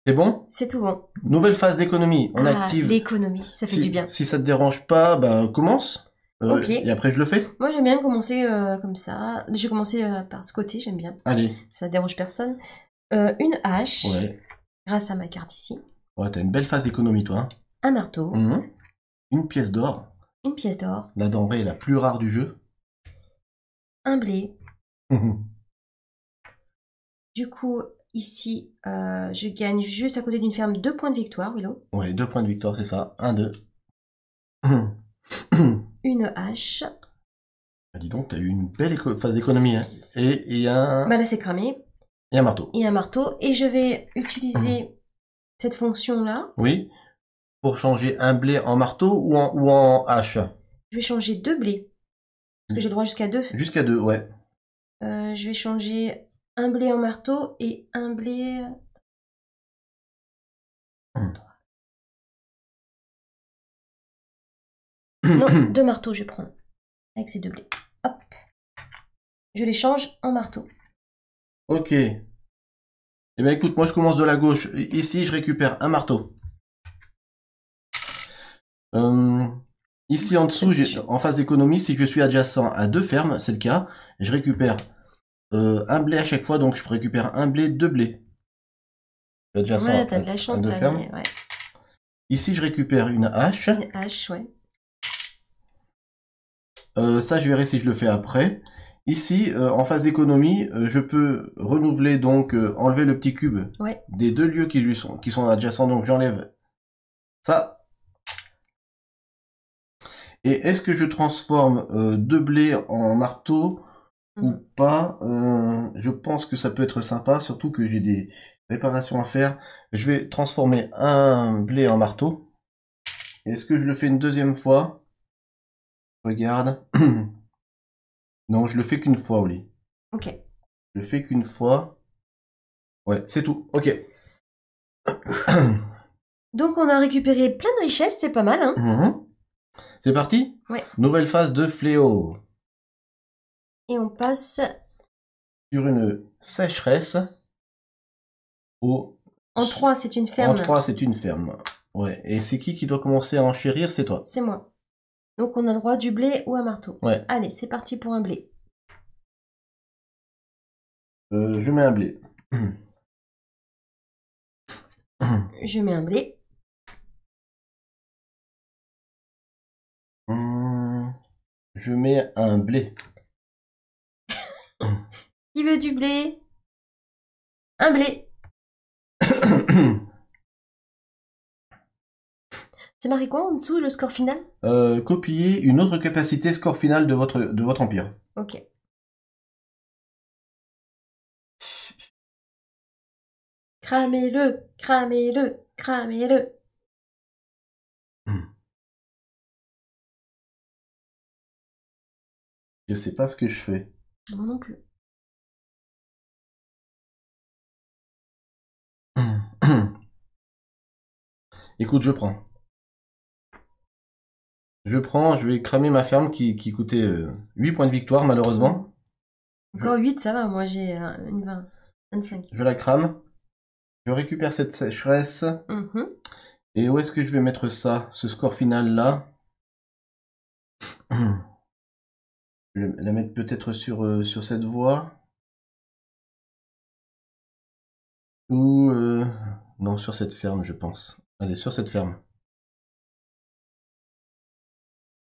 C'est bon? C'est tout bon. Nouvelle phase d'économie. On active. L'économie, ça fait du bien. Si ça te dérange pas, ben commence. Ok. Et après je le fais. Moi j'aime bien commencer comme ça. J'ai commencé par ce côté, j'aime bien. Allez. Ça dérange personne. Une hache. Ouais. Grâce à ma carte ici. Ouais, t'as une belle phase d'économie toi. Hein. Un marteau. Mmh. Une pièce d'or. Une pièce d'or. La denrée la plus rare du jeu. Un blé. Mmh. Du coup. Ici, je gagne juste à côté d'une ferme 2 points de victoire, Willow. Oui, 2 points de victoire, c'est ça. 1, 2. Une hache. Bah dis donc, t'as eu une belle phase d'économie. Hein. Et un... Bah là, c'est cramé. Et un marteau. Et un marteau. Et je vais utiliser cette fonction-là. Oui. Pour changer un blé en marteau ou en hache. Je vais changer 2 blés. Parce que j'ai le droit jusqu'à 2. Jusqu'à 2, ouais. Je vais changer... Un blé en marteau et un blé... Non, 2 marteaux je vais prendre. Avec ces 2 blés. Hop. Je les change en marteau. Ok. Eh bien écoute, moi je commence de la gauche. Ici je récupère un marteau. Ici en dessous, en phase d'économie, si je suis adjacent à 2 fermes, c'est le cas, je récupère... un blé à chaque fois, donc je récupère un blé, 2 blés. Ouais, t'as de la chance, t'as mis, ouais. Ici, je récupère une hache. Une hache, ouais. Ça, je verrai si je le fais après. Ici, en phase d'économie, je peux renouveler, donc enlever le petit cube ouais. Des 2 lieux qui sont adjacents, donc j'enlève ça. Et est-ce que je transforme 2 blés en marteau? Ou pas, je pense que ça peut être sympa, surtout que j'ai des réparations à faire. Je vais transformer un blé en marteau. Est-ce que je le fais une deuxième fois? Regarde. Non, je le fais qu'une fois, Oli. Ok. Je le fais qu'une fois. Ouais, c'est tout. Ok. Donc on a récupéré plein de richesses, c'est pas mal, hein? C'est parti? Ouais. Nouvelle phase de fléau. Et on passe sur une sécheresse au En 3, c'est une ferme. En 3, c'est une ferme. Ouais. Et c'est qui doit commencer à enchérir? C'est toi. C'est moi. Donc on a le droit du blé ou un marteau. Ouais. Allez, c'est parti pour un blé. Je mets un blé. Je mets un blé. Je mets un blé. Qui veut du blé? Un blé. C'est marqué quoi en dessous, le score final? Copier une autre capacité score final de votre empire. Ok. Cramez-le, cramez-le, cramez-le. Je sais pas ce que je fais. Moi non plus. Écoute, je prends. Je prends, je vais cramer ma ferme qui coûtait 8 points de victoire, malheureusement. Encore 8, ça va, moi j'ai une 20, 25. Je la crame. Je récupère cette sécheresse. Mmh. Et où est-ce que je vais mettre ça, ce score final là? Je vais la mettre peut-être sur cette voie. Ou... non, sur cette ferme, je pense. Allez, sur cette ferme.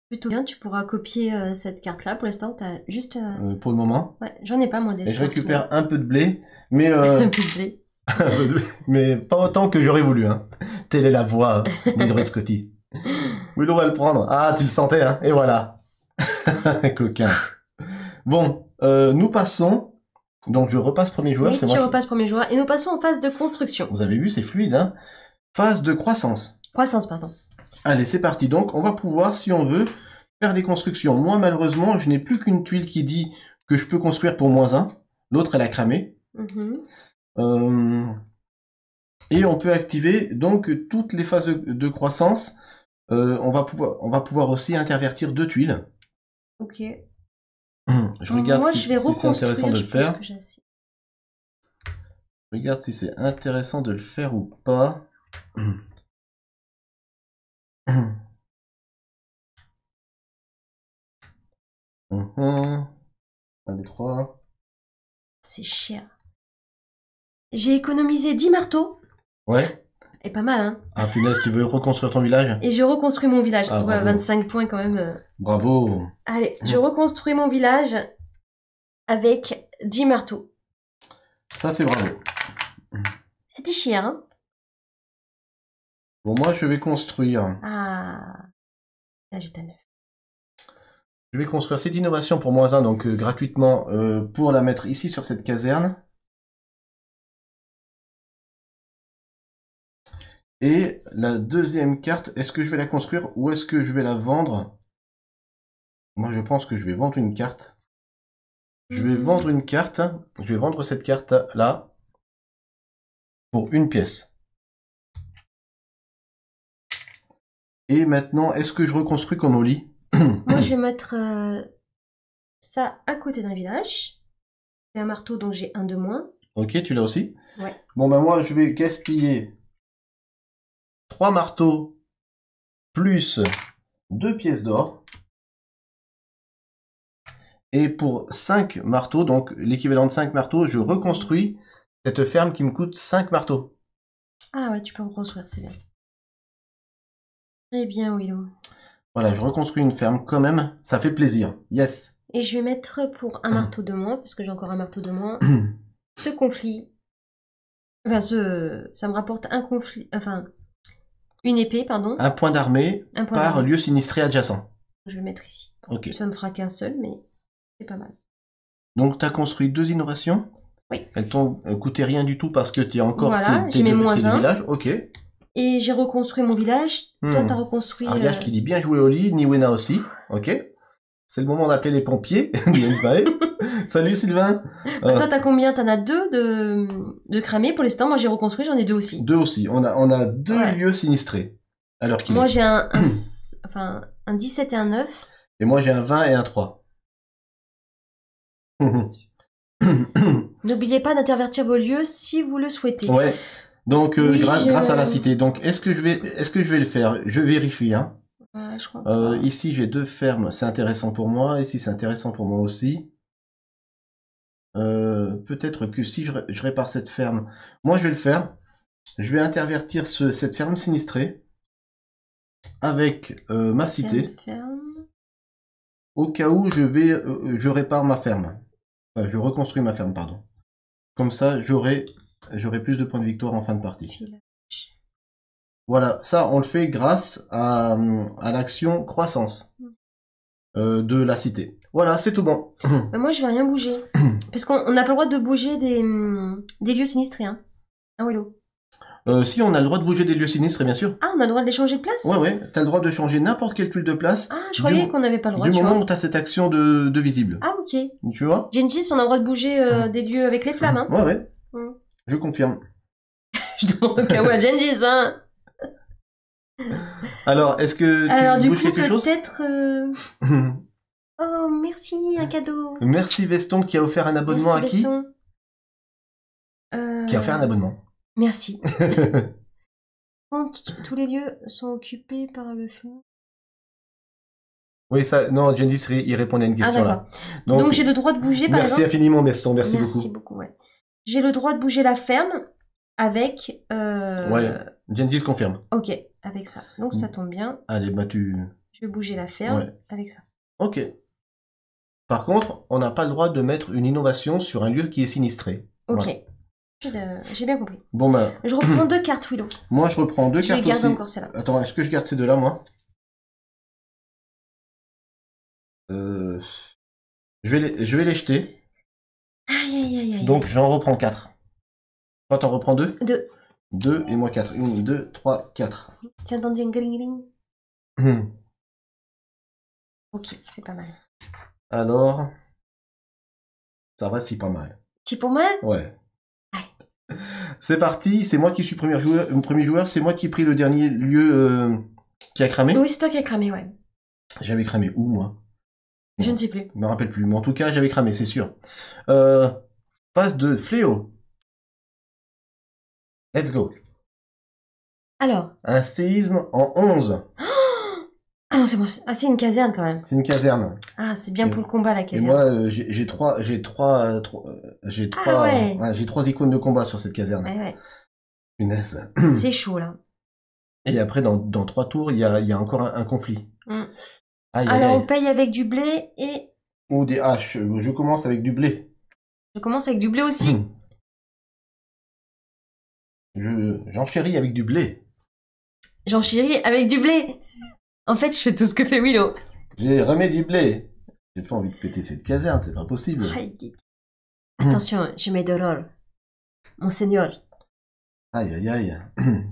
Plutôt bien, tu pourras copier cette carte-là. Pour l'instant, tu as juste... pour le moment. Ouais, j'en ai pas, moi, des... Et je récupère un peu de blé, mais... un peu de blé. Mais pas autant que j'aurais voulu. Hein. Telle est la voix d'Edward Scotty. Willow va le prendre. Ah, tu le sentais, hein. Et voilà. Coquin. Bon, nous passons... Donc je repasse premier joueur. Oui, tu repasses premier joueur. Et nous passons en phase de construction. Vous avez vu, c'est fluide, hein. Phase de croissance. Croissance, pardon. Allez, c'est parti. Donc on va pouvoir, si on veut, faire des constructions. Moi, malheureusement, je n'ai plus qu'une tuile qui dit que je peux construire pour -1. L'autre, elle a cramé. Mm-hmm. Et on peut activer donc toutes les phases de croissance. On va pouvoir aussi intervertir 2 tuiles. Ok. Je regarde moi, si c'est intéressant de le faire. Je regarde si c'est intéressant de le faire ou pas. Un des trois. C'est cher. J'ai économisé 10 marteaux. Ouais. Et pas mal, hein. Ah punaise, tu veux reconstruire ton village? Et je reconstruis mon village. Ah, ouais, 25 points quand même. Bravo. Allez, je reconstruis mon village avec 10 marteaux. Ça, c'est bravo. C'était chiant, hein. Bon, moi, je vais construire... Ah. Là, j'étais à 9. Je vais construire cette innovation pour -1, donc gratuitement, pour la mettre ici sur cette caserne. Et la deuxième carte, est-ce que je vais la construire ou est-ce que je vais la vendre? Moi, je pense que je vais vendre une carte. Je vais vendre une carte. Je vais vendre cette carte-là pour 1 pièce. Et maintenant, est-ce que je reconstruis comme au lit? Moi, je vais mettre ça à côté d'un village. C'est un marteau, donc j'ai un de moins. Ok, tu l'as aussi? Ouais. Bon, bah moi, je vais gaspiller... 3 marteaux plus 2 pièces d'or. Et pour 5 marteaux, donc l'équivalent de 5 marteaux, je reconstruis cette ferme qui me coûte 5 marteaux. Ah ouais, tu peux reconstruire, c'est bien. Très bien, Willow. Voilà, je reconstruis une ferme quand même, ça fait plaisir. Yes. Et je vais mettre pour un marteau de moins, parce que j'ai encore un marteau de moins, ce conflit. Enfin, ça me rapporte un conflit, enfin... Une épée, pardon. Un point d'armée par lieu sinistré adjacent. Je vais le mettre ici. Okay. Ça ne fera qu'un seul, mais c'est pas mal. Donc, tu as construit 2 innovations? Oui. Elles t'ont coûté rien du tout parce que tu as encore... Voilà, j'ai mis -1. Village. Ok. Et j'ai reconstruit mon village. Toi, tu as reconstruit... Un village qui dit bien joué au lit, Niwena aussi. Ok. C'est le moment d'appeler les pompiers. Salut Sylvain. Toi, t'as combien? T'en as 2 de cramés pour l'instant. Moi, j'ai reconstruit, j'en ai 2 aussi. 2 aussi. On a 2 lieux sinistrés. Alors qu'il... Moi, j'ai un 17 et un 9. Et moi, j'ai un 20 et un 3. N'oubliez pas d'intervertir vos lieux si vous le souhaitez. Ouais. Donc oui, grâce à la cité. Donc est-ce que je vais le faire? Je vérifie, hein. Je crois pas. Ici j'ai deux fermes, c'est intéressant pour moi. Ici c'est intéressant pour moi aussi. Peut-être que si je répare cette ferme, moi je vais le faire. Je vais intervertir cette ferme sinistrée avec ma cité. Au cas où je répare ma ferme. Enfin, je reconstruis ma ferme, pardon. Comme ça, j'aurai plus de points de victoire en fin de partie. Voilà, ça, on le fait grâce à l'action croissance de la cité. Voilà, c'est tout bon. Bah moi, je vais rien bouger. Parce qu'on n'a pas le droit de bouger des lieux sinistrés. Hein, Willow. Si, on a le droit de bouger des lieux sinistres, bien sûr. Ah, on a le droit de les changer de place? Ouais, ouais, t'as le droit de changer n'importe quelle tuile de place. Ah, je croyais qu'on n'avait pas le droit. Du moment où t'as cette action de visible. Ah, ok. Tu vois Gengis, on a le droit de bouger des lieux avec les flammes, hein. Ouais, ouais. Mm. Je confirme. Je demande au cas où à Gengis, hein. Alors, est-ce que tu bouges quelque chose? Peut-être... Oh, merci, un cadeau. Merci, Veston, qui a offert un abonnement à qui? Qui a offert un abonnement. Merci. Quand tous les lieux sont occupés par le feu. Oui, ça, non, Jenjins, il répondait à une question là. Donc j'ai le droit de bouger par exemple. Merci infiniment, Beston, merci beaucoup. Merci beaucoup, ouais. J'ai le droit de bouger la ferme avec. Ouais, Jenjins confirme. Ok, avec ça. Donc ça tombe bien. Allez, bah tu. Je vais bouger la ferme avec ça. Ok. Par contre, on n'a pas le droit de mettre une innovation sur un lieu qui est sinistré. Ok. Ouais. J'ai bien compris. Bon ben... Je reprends deux cartes, Willow. Moi, je reprends deux cartes aussi. Encore celle-là. Attends, est-ce que je garde ces deux-là, moi? Je vais les jeter. Aïe, aïe, aïe, aïe. Donc, j'en reprends 4. Toi, t'en reprends 2? 2. 2 et moi 4. 1, 2, 3, 4. J'ai entendu un gling-gling. Ok, c'est pas mal. Alors... Ça va, si pas mal. Si pas mal? Ouais. C'est parti, c'est moi qui suis premier joueur, c'est moi qui ai pris le dernier lieu qui a cramé. Oui, c'est toi qui as cramé, ouais. J'avais cramé où, moi? Je ne sais plus. Je me rappelle plus, mais en tout cas, j'avais cramé, c'est sûr. Passe de fléau. Let's go. Alors? Un séisme en 11. Ah non, c'est bon, ah, c'est une caserne quand même. C'est une caserne. Ah, c'est bien pour le combat la caserne. Et moi, j'ai trois icônes de combat sur cette caserne. Ah, ouais. Punaise. C'est chaud là. Et après, dans 3 tours, il y a encore un conflit. Mm. Aïe, alors, aïe, on paye avec du blé et... Ou des haches. Je commence avec du blé. Je commence avec du blé aussi. Mm. J'enchéris avec du blé. J'enchéris avec du blé. En fait, je fais tout ce que fait Willow. J'ai remis du blé. J'ai pas envie de péter cette caserne, c'est pas possible. Attention, je mets de l'or. Monseigneur. Aïe, aïe, aïe.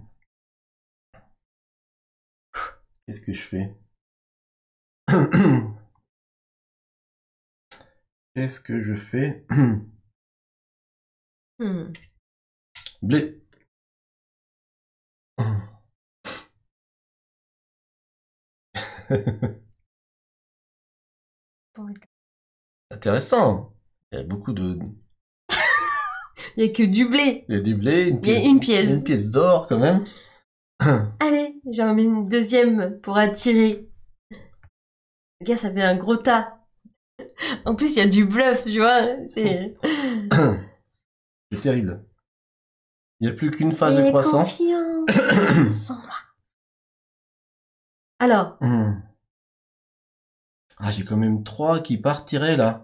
Qu'est-ce que je fais? Qu'est-ce que je fais? Blé. Intéressant. Il y a beaucoup de... Il n'y a que du blé. Il y a du blé, une pièce. Une pièce d'or quand même. Allez, j'en mets une deuxième pour attirer. Le gars, ça fait un gros tas. En plus, il y a du bluff, tu vois. C'est terrible. Il n'y a plus qu'une phase de croissance. Alors. Ah, j'ai quand même 3 qui partiraient là.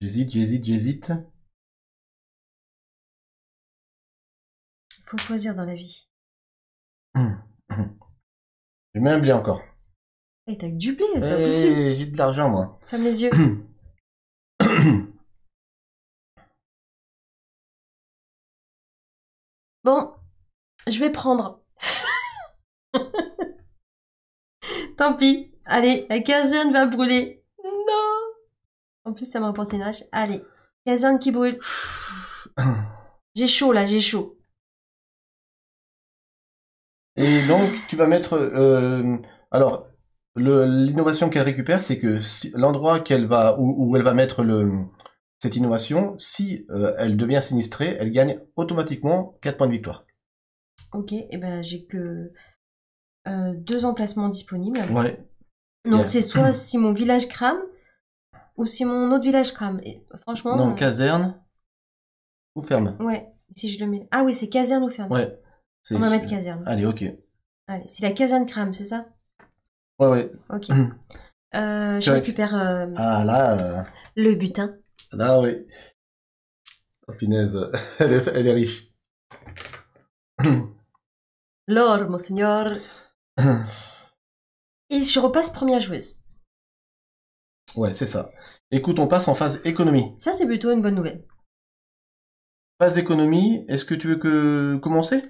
J'hésite. Il faut choisir dans la vie. J'ai même blé encore. Et t'as que du blé, c'est pas possible. J'ai de l'argent, moi. Ferme les yeux. Bon, je vais prendre. Tant pis. Allez, la caserne va brûler. Non. En plus, ça m'a rapporté une hache. Allez, caserne qui brûle. J'ai chaud, là, j'ai chaud. Et donc, tu vas mettre... alors, L'innovation qu'elle récupère, c'est que si, l'endroit qu'elle va, où elle va mettre cette innovation, si elle devient sinistrée, elle gagne automatiquement 4 points de victoire. Ok, et ben j'ai que 2 emplacements disponibles. Ouais. Non, yeah. C'est soit si mon village crame, ou si mon autre village crame. Et, franchement. Non, caserne ou ferme. Ouais, si je le mets. Ah oui, c'est caserne ou ferme. Ouais. On va mettre caserne. Allez, ok. Allez, si la caserne crame, c'est ça? Ouais, ouais. Ok. Je récupère ah, là, le butin. Là, oui. Oh, punaise. Elle est riche. L'or, monseigneur. Et je repasse première joueuse. Ouais, c'est ça. Écoute, on passe en phase économie. Ça, c'est plutôt une bonne nouvelle. Phase économie, est-ce que tu veux commencer?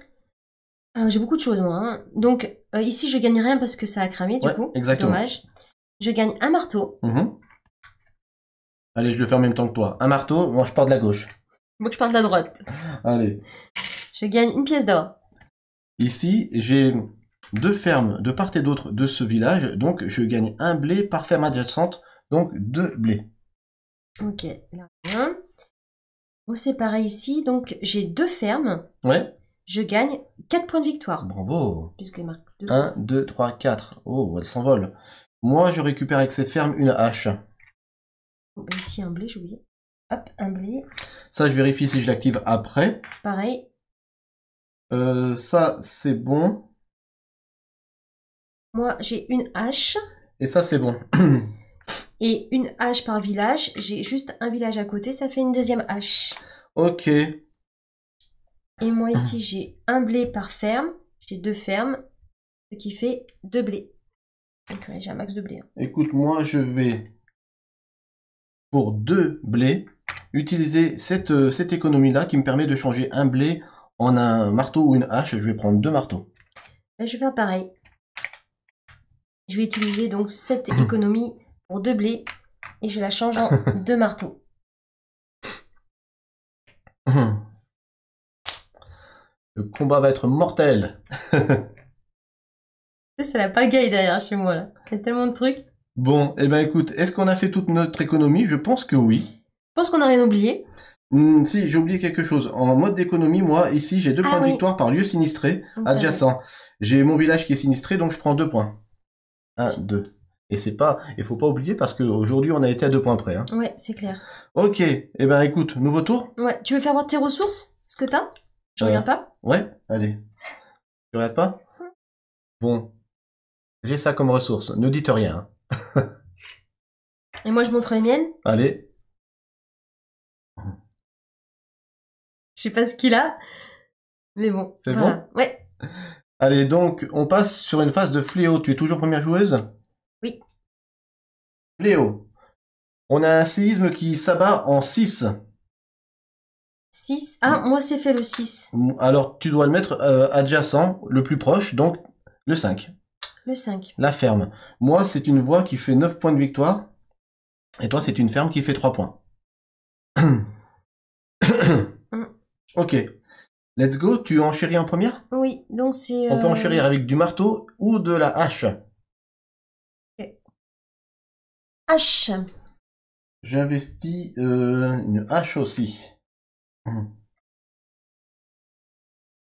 J'ai beaucoup de choses, moi. Hein. Donc, ici, je gagne rien parce que ça a cramé, du coup. Exactement. Dommage. Je gagne un marteau. Mmh. Allez, je le fais en même temps que toi. Un marteau, moi, je pars de la gauche. Moi, je pars de la droite. Allez. Je gagne une pièce d'or. Ici, j'ai 2 fermes de part et d'autre de ce village. Donc, je gagne 1 blé par ferme adjacente. Donc, 2 blés. Ok. Là, hein. Bon, c'est pareil ici. Donc, j'ai 2 fermes. Ouais. Je gagne 4 points de victoire. Bravo. Puisqu'il marque 2. 1, 2, 3, 4. Oh, elle s'envole. Moi, je récupère avec cette ferme une hache. Oh, ben ici, un blé, j'ai oublié. Hop, un blé. Ça, je vérifie si je l'active après. Pareil. Ça, c'est bon. Moi, j'ai une hache. Et ça, c'est bon. Et une hache par village. J'ai juste un village à côté. Ça fait une deuxième hache. Ok. Et moi ici, j'ai un blé par ferme. J'ai 2 fermes, ce qui fait 2 blés. Donc j'ai un max de blé. Hein. Écoute, moi je vais, pour 2 blés, utiliser cette économie-là qui me permet de changer un blé en un marteau ou une hache. Je vais prendre 2 marteaux. Là, je vais faire pareil. Je vais utiliser donc cette économie pour 2 blés et je la change en 2 marteaux. Le combat va être mortel. C'est la pagaille derrière chez moi, là. Il y a tellement de trucs. Bon, et eh ben écoute, est-ce qu'on a fait toute notre économie? Je pense que oui. Je pense qu'on n'a rien oublié. Si, j'ai oublié quelque chose. En mode d'économie, moi, ici, j'ai 2 points de victoire par lieu sinistré adjacent. J'ai mon village qui est sinistré, donc je prends 2 points. 1, 2. Et c'est pas... Il faut pas oublier parce qu'aujourd'hui, on a été à 2 points près. Hein. Ouais, c'est clair. Ok, et eh ben écoute, nouveau tour. Ouais, tu veux faire voir tes ressources? Ce que t'as? Je regarde pas? Ouais, allez. Tu regardes pas? Bon. J'ai ça comme ressource. Ne dites rien. Hein. Et moi, je montre les miennes? Allez. Je sais pas ce qu'il a, mais bon. C'est voilà. Bon? Ouais. Allez, donc, on passe sur une phase de fléau. Tu es toujours première joueuse? Oui. Fléau. On a un séisme qui s'abat en 6. 6. Ah, moi c'est fait le 6. Alors tu dois le mettre adjacent, le plus proche, donc le 5. Le 5. La ferme. Moi c'est une voie qui fait 9 points de victoire. Et toi c'est une ferme qui fait 3 points. Ok. Let's go. Tu enchéris en première? Oui. Donc c'est. On peut enchérir avec du marteau ou de la hache. Okay. Hache. J'investis une hache aussi.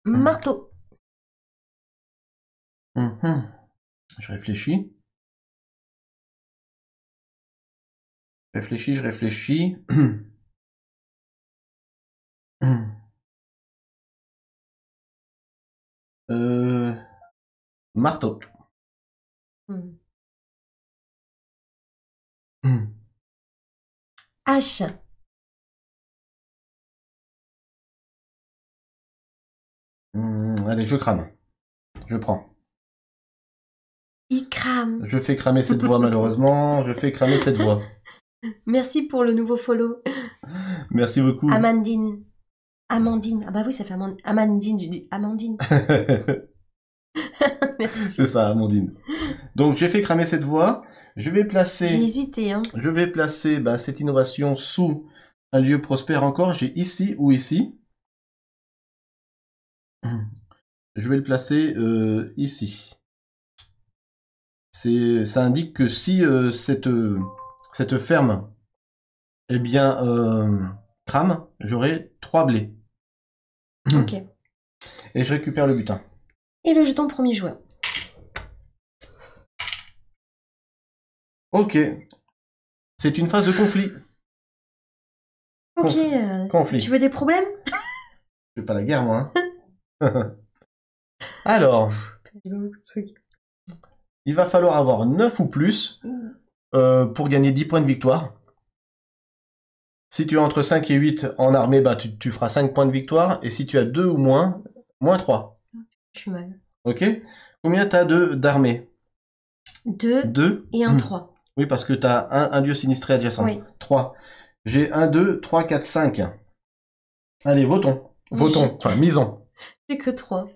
Marteau. Je réfléchis. Je réfléchis. Marteau. Hache. Allez, je crame. Je prends. Il crame. Je fais cramer cette voix, malheureusement. Je fais cramer cette voix. Merci pour le nouveau follow. Merci beaucoup. Amandine. Amandine. Ah bah oui, ça fait Amandine. Amandine, je dis Amandine. C'est ça, Amandine. Donc, j'ai fait cramer cette voix. Je vais placer... J'ai hésité, hein. Je vais placer cette innovation sous un lieu prospère encore. J'ai ici ou ici. Je vais le placer ici. ça indique que si cette ferme eh bien, crame, j'aurai 3 blés. Ok. Et je récupère le butin. Et le jeton premier joueur. Ok. C'est une phase de conflit. Ok. Conflit. Tu veux des problèmes? Je fais pas la guerre, moi. Hein. Alors. Il va falloir avoir 9 ou plus pour gagner 10 points de victoire. Si tu as entre 5 et 8 en armée, bah, tu feras 5 points de victoire. Et si tu as 2 ou moins, moins 3. Je suis mal. Ok. Combien tu as d'armée? 2 et 1, 3. Oui, parce que tu as un lieu sinistré adjacent. Oui. 3. J'ai 1, 2, 3, 4, 5. Allez, votons. Votons. Enfin, misons. J'ai que 3.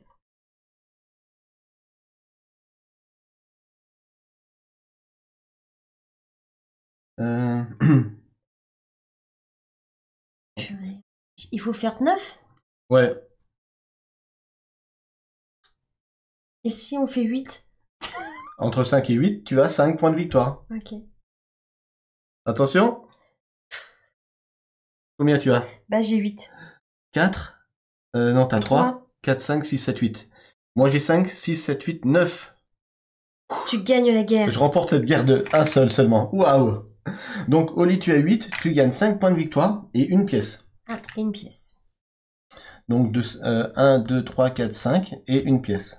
Il faut faire 9? Ouais. Et si on fait 8? Entre 5 et 8, tu as 5 points de victoire. Ok. Attention. Combien tu as? Bah j'ai 8. 4? Non, t'as 3. 4, 5, 6, 7, 8. Moi j'ai 5, 6, 7, 8, 9. Tu gagnes la guerre. Je remporte cette guerre de 1 seul seulement. Waouh. Donc Oli, tu as 8, tu gagnes 5 points de victoire et une pièce. Ah, et une pièce. Donc 1, 2, 3, 4, 5 et une pièce.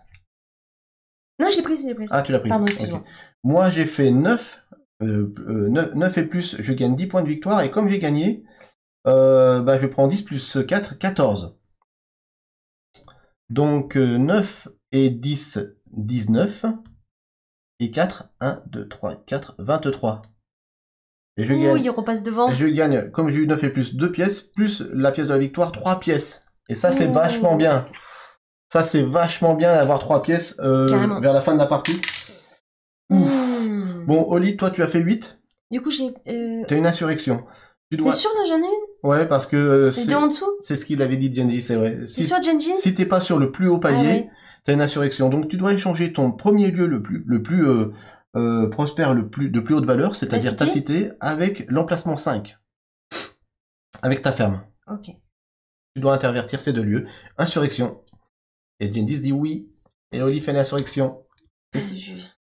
Non, je l'ai prise, Ah, tu l'as prise. Pardon, excuse-moi. Okay. Moi, j'ai fait 9 et plus, je gagne 10 points de victoire. Et comme j'ai gagné, bah, je prends 10 plus 4, 14. Donc 9 et 10, 19. Et 4, 1, 2, 3, 4, 23. Et je gagne, il repasse devant. Et je gagne, comme j'ai eu 9 et plus, 2 pièces, plus la pièce de la victoire, 3 pièces. Et ça, c'est vachement bien. Ça, c'est vachement bien d'avoir 3 pièces vers la fin de la partie. Ouf. Bon, Oli, toi, tu as fait 8. Du coup, j'ai... T'as une insurrection. Tu dois... T'es sûr, là, j'en ai une? Ouais, parce que... c'est en dessous. C'est ce qu'il avait dit, Gengis, c'est vrai. T'es sûr, Gengis? Si t'es pas sur le plus haut palier, t'as une insurrection. Donc, tu dois échanger ton premier lieu le plus prospère, de plus haute valeur, c'est-à-dire ta cité, avec l'emplacement 5. Avec ta ferme. Ok. Tu dois intervertir ces deux lieux. Insurrection. Et Jenjins dit oui. Et Oli fait l'insurrection. C'est juste.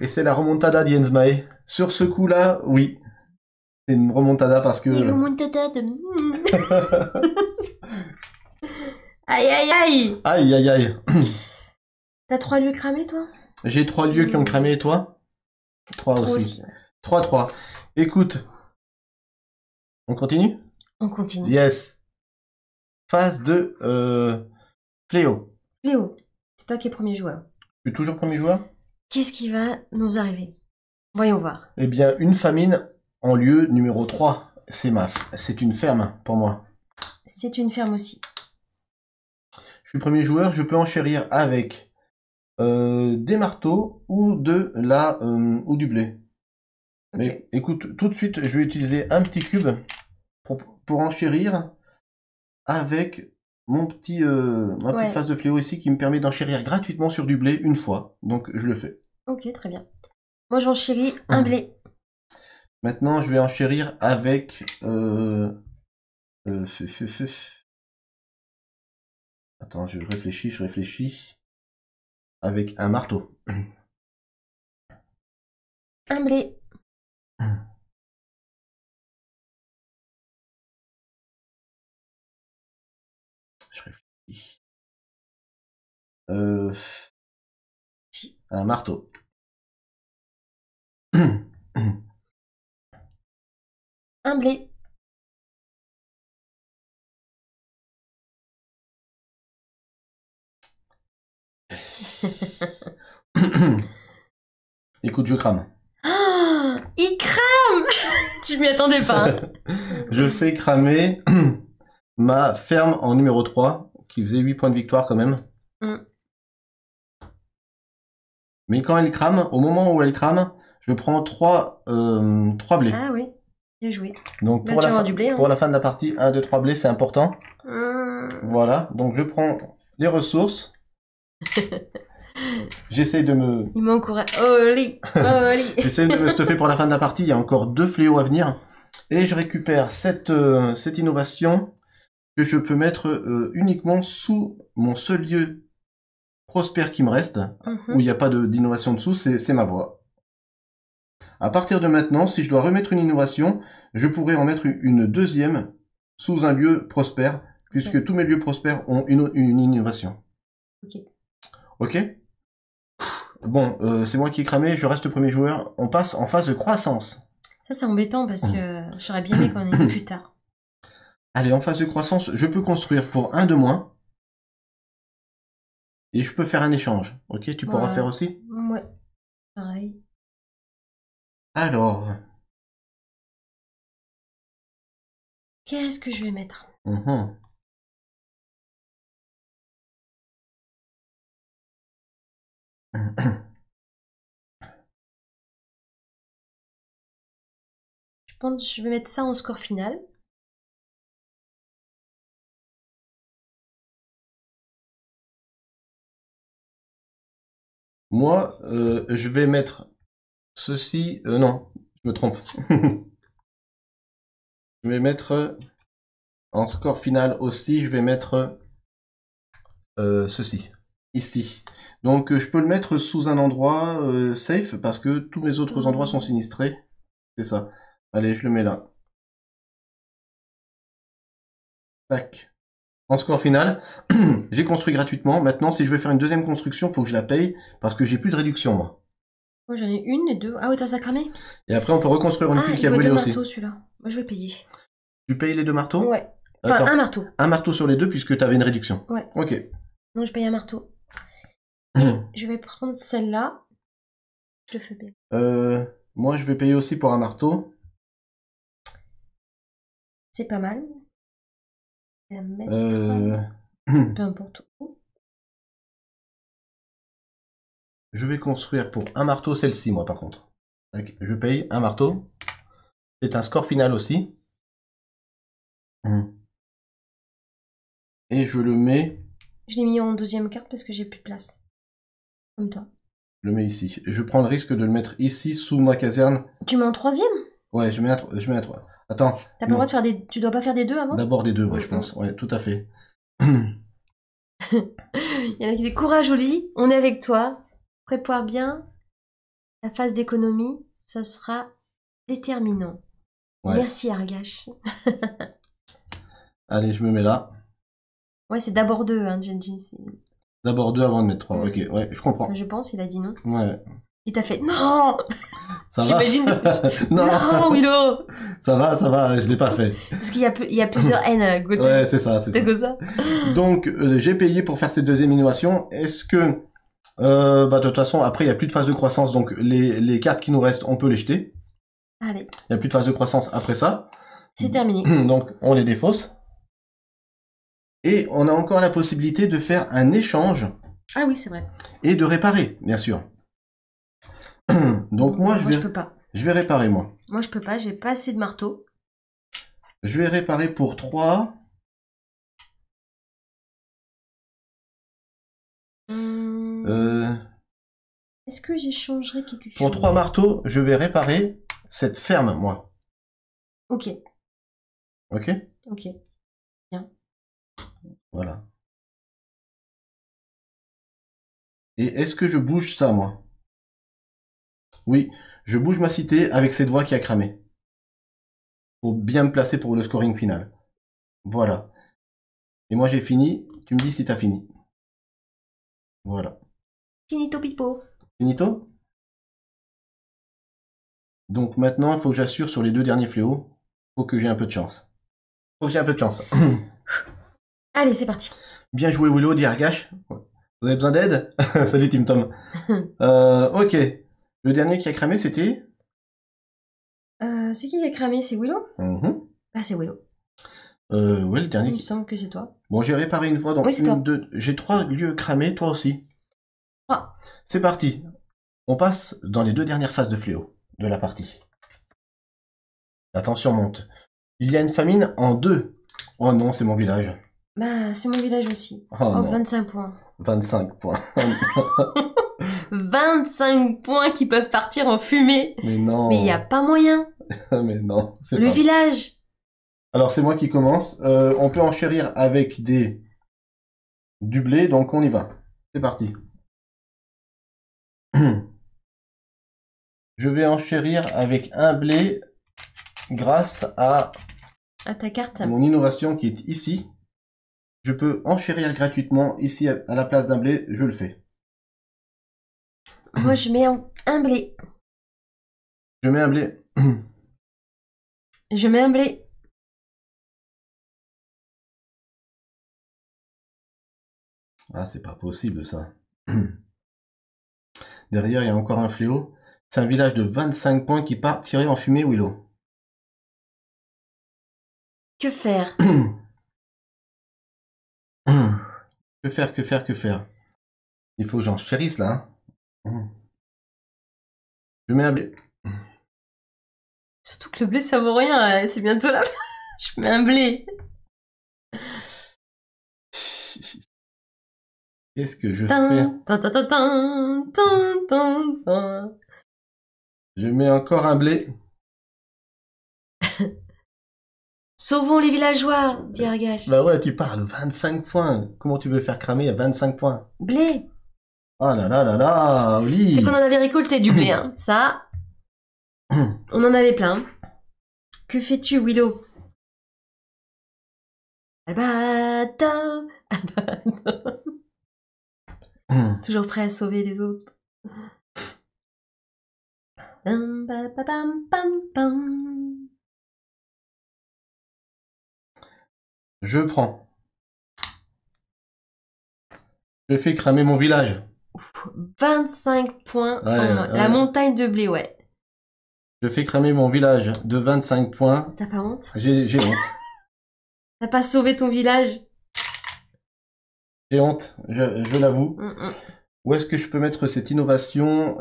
Et c'est la remontada d'Enzmae. Sur ce coup-là, oui. C'est une remontada parce que... Une remontada de... Aïe, aïe, aïe. Aïe, aïe, aïe. T'as 3 lieux cramés, toi? J'ai 3 lieux qui ont cramé, et toi? 3 aussi. 3-3. Écoute. On continue? On continue. Yes. Phase de... Fléau. Fléau, c'est toi qui es premier joueur. Tu es toujours premier joueur? Qu'est-ce qui va nous arriver? Voyons voir. Eh bien, une famine en lieu numéro 3. C'est c'est une ferme pour moi. C'est une ferme aussi. Je suis premier joueur, je peux enchérir avec des marteaux ou, ou du blé. Okay. Mais écoute, tout de suite, je vais utiliser un petit cube pour enchérir avec... ma petite phase de fléau ici qui me permet d'enchérir gratuitement sur du blé une fois. Donc je le fais. Ok, très bien. Moi j'enchéris un blé. Maintenant je vais enchérir avec... Attends, je réfléchis. Avec un marteau. Un blé. Un marteau. Un blé. Écoute, je crame. Oh, il crame. Je m'y attendais pas. Je fais cramer ma ferme en numéro 3 qui faisait 8 points de victoire quand même. Mais quand elle crame, au moment où elle crame, je prends 3 blés. Ah oui, bien joué. Donc pour, pour la fin de la partie, 1, 2, 3 blés, c'est important. Voilà, donc je prends les ressources. J'essaye de me... Il m'encourage. Oli, Oli. J'essaye de me stuffer pour la fin de la partie. Il y a encore 2 fléaux à venir. Et je récupère cette innovation que je peux mettre uniquement sous mon seul lieu prospère qui me reste, où il n'y a pas d'innovation dessous, c'est ma voix. À partir de maintenant, si je dois remettre une innovation, je pourrais en mettre une deuxième sous un lieu prospère, puisque tous mes lieux prospères ont une innovation. Ok. Ok. Bon, c'est moi qui ai cramé, je reste le premier joueur. On passe en phase de croissance. Ça, c'est embêtant parce que j'aurais bien aimé qu'on ait plus tard. Allez, en phase de croissance, je peux construire pour 1 de moins. Et je peux faire un échange. Ok, tu pourras faire aussi. Ouais, pareil. Alors... Qu'est-ce que je vais mettre? Je pense que je vais mettre ça en score final. Moi, je vais mettre ceci... non, je me trompe. Je vais mettre en score final aussi, je vais mettre ceci, ici. Donc je peux le mettre sous un endroit safe, parce que tous mes autres endroits sont sinistrés. C'est ça. Allez, je le mets là. Tac. En score final, j'ai construit gratuitement. Maintenant, si je veux faire une deuxième construction, il faut que je la paye parce que j'ai plus de réduction, moi. Moi, j'en ai une et 2. Ah oui, t'as ça cramé. Et après, on peut reconstruire une pile qui a brûlé aussi. Marteau, celui-là. Moi, je vais payer. Tu payes les 2 marteaux? Ouais. Enfin, attends, un marteau. Un marteau sur les 2 puisque t'avais une réduction. Ouais. Ok. Donc, je paye un marteau. Je vais prendre celle-là. Je le fais bien. Moi, je vais payer aussi pour un marteau. C'est pas mal. À mettre peu importe où. Je vais construire pour un marteau celle-ci, moi, par contre. Donc, je paye un marteau. C'est un score final aussi. Et je le mets... Je l'ai mis en deuxième carte parce que j'ai plus de place. Comme toi. Je le mets ici. Je prends le risque de le mettre ici, sous ma caserne. Tu mets en troisième? Ouais, je mets un 3. Attends. T'as pas le droit de faire des... Tu dois pas faire des 2 avant? D'abord des 2, ouais, je pense. Ouais, tout à fait. Il y en a qui disent courage, Oli. On est avec toi. Prépare bien. La phase d'économie, ça sera déterminant. Ouais. Merci, Argache. Allez, je me mets là. Ouais, c'est d'abord 2, hein, Jenjins. D'abord 2 avant de mettre 3. Ok, ouais, je comprends. Je pense, il a dit non. Ouais. Il t'a fait non. Ça va. J'imagine. Non, non, Willow. Ça va, je l'ai pas fait. Parce qu'il y a plusieurs haines à côté. Ouais, c'est ça, c'est ça. Comme ça. Donc, j'ai payé pour faire cette deuxième innovation. Est-ce que, bah, de toute façon, après, il n'y a plus de phase de croissance, donc les cartes qui nous restent, on peut les jeter. Allez. Il n'y a plus de phase de croissance après ça. C'est terminé. Donc, on les défausse. Et on a encore la possibilité de faire un échange. Ah oui, c'est vrai. Et de réparer, bien sûr. Donc moi, je peux pas. Je vais réparer, moi. Moi, je peux pas, j'ai pas assez de marteau. Je vais réparer pour 3. Est-ce que j'échangerai quelque chose? Pour 3 marteaux, je vais réparer cette ferme, moi. Ok. Ok. Ok. Bien. Voilà. Et est-ce que je bouge ça, moi? Oui, je bouge ma cité avec cette voix qui a cramé. Pour bien me placer pour le scoring final. Voilà. Et moi j'ai fini. Tu me dis si t'as fini. Voilà. Finito pipo. Finito? Donc maintenant, il faut que j'assure sur les 2 derniers fléaux. Il faut que j'ai un peu de chance. Faut que j'ai un peu de chance. Allez, c'est parti. Bien joué Willow, dit Argache. Vous avez besoin d'aide? Salut Tim Tom. Ok. Le dernier qui a cramé, c'était... c'est qui a cramé? C'est Willow. Ah, c'est Willow. Ouais, le dernier... Il me semble que c'est toi. Bon, j'ai réparé une fois, donc... Oui, c'est toi. J'ai 3 lieux cramés, toi aussi. 3. C'est parti. On passe dans les 2 dernières phases de fléau de la partie. La tension monte. Il y a une famine en 2. Oh non, c'est mon village. Bah, c'est mon village aussi. Oh, oh 25 points. 25 points. 25 points qui peuvent partir en fumée. Mais non. Mais il n'y a pas moyen. Mais non. Le village. Alors, c'est moi qui commence. On peut enchérir avec des... du blé, donc on y va. C'est parti. Je vais enchérir avec un blé grâce à... à ta carte. Mon innovation qui est ici. Je peux enchérir gratuitement ici à la place d'un blé. Je le fais. Moi, je mets un blé. Je mets un blé. Je mets un blé. Ah, c'est pas possible, ça. Derrière, il y a encore un fléau. C'est un village de 25 points qui part tirer en fumée, Willow. Que faire? Que faire, que faire, que faire? Il faut que j'en chérisse, là. Hein. Je mets un blé. Surtout que le blé, ça vaut rien. C'est bientôt là. Je mets un blé. Qu'est-ce que je fais? Je mets encore un blé. Sauvons les villageois, dit Argache. Bah ouais, tu parles, 25 points. Comment tu veux faire cramer à 25 points? Blé. Oh là là là là, Oli. C'est qu'on en avait récolté du blé, hein. Ça, on en avait plein. Que fais-tu, Willow? Abato, abato. Toujours prêt à sauver les autres. Je prends. Je fais cramer mon village. 25 points. Ouais, la montagne de blé, ouais. Je fais cramer mon village de 25 points. T'as pas honte? J'ai honte. T'as pas sauvé ton village? J'ai honte, je l'avoue. Où est-ce que je peux mettre cette innovation?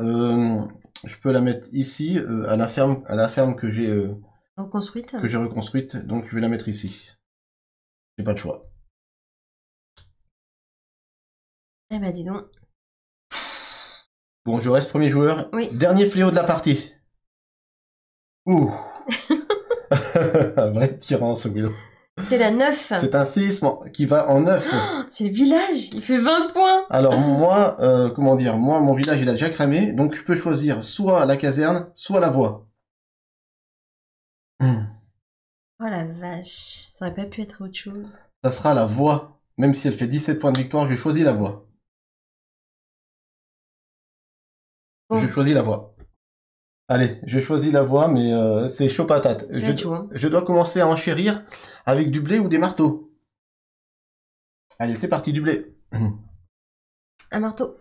Je peux la mettre ici, à la ferme que j'ai reconstruite. Donc je vais la mettre ici. J'ai pas de choix. Eh ben dis donc. Bon, je reste premier joueur. Oui. Dernier fléau de la partie. Ouh. Un vrai tyran, ce Willow. C'est la 9. C'est un séisme qui va en 9. Oh, c'est le village, il fait 20 points. Alors moi, comment dire, moi mon village il a déjà cramé, donc je peux choisir soit la caserne, soit la voie. Oh la vache, ça aurait pas pu être autre chose. Ça sera la voie, même si elle fait 17 points de victoire, j'ai choisi la voie. Oh. Je choisis la voie. Allez, j'ai choisi la voie, mais c'est chaud patate. Je dois commencer à enchérir avec du blé ou des marteaux. Allez, c'est parti, du blé. Un marteau.